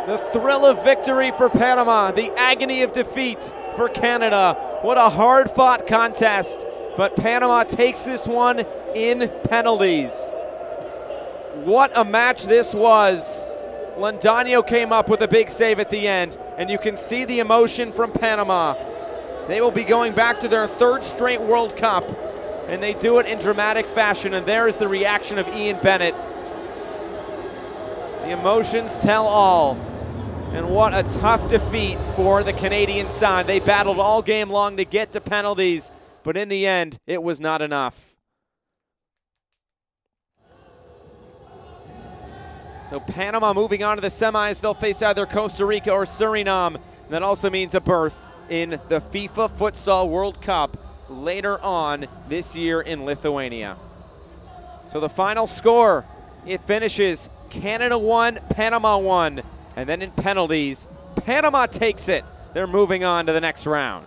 The thrill of victory for Panama, the agony of defeat for Canada. What a hard-fought contest. But Panama takes this one in penalties. What a match this was. Londoño came up with a big save at the end, and you can see the emotion from Panama. They will be going back to their 3rd straight World Cup, and they do it in dramatic fashion, and there is the reaction of Ian Bennett. The emotions tell all, and what a tough defeat for the Canadian side. They battled all game long to get to penalties, but in the end, it was not enough. So Panama moving on to the semis. They'll face either Costa Rica or Suriname. That also means a berth in the FIFA Futsal World Cup later on this year in Lithuania. So the final score, it finishes Canada 1, Panama 1. And then in penalties, Panama takes it. They're moving on to the next round.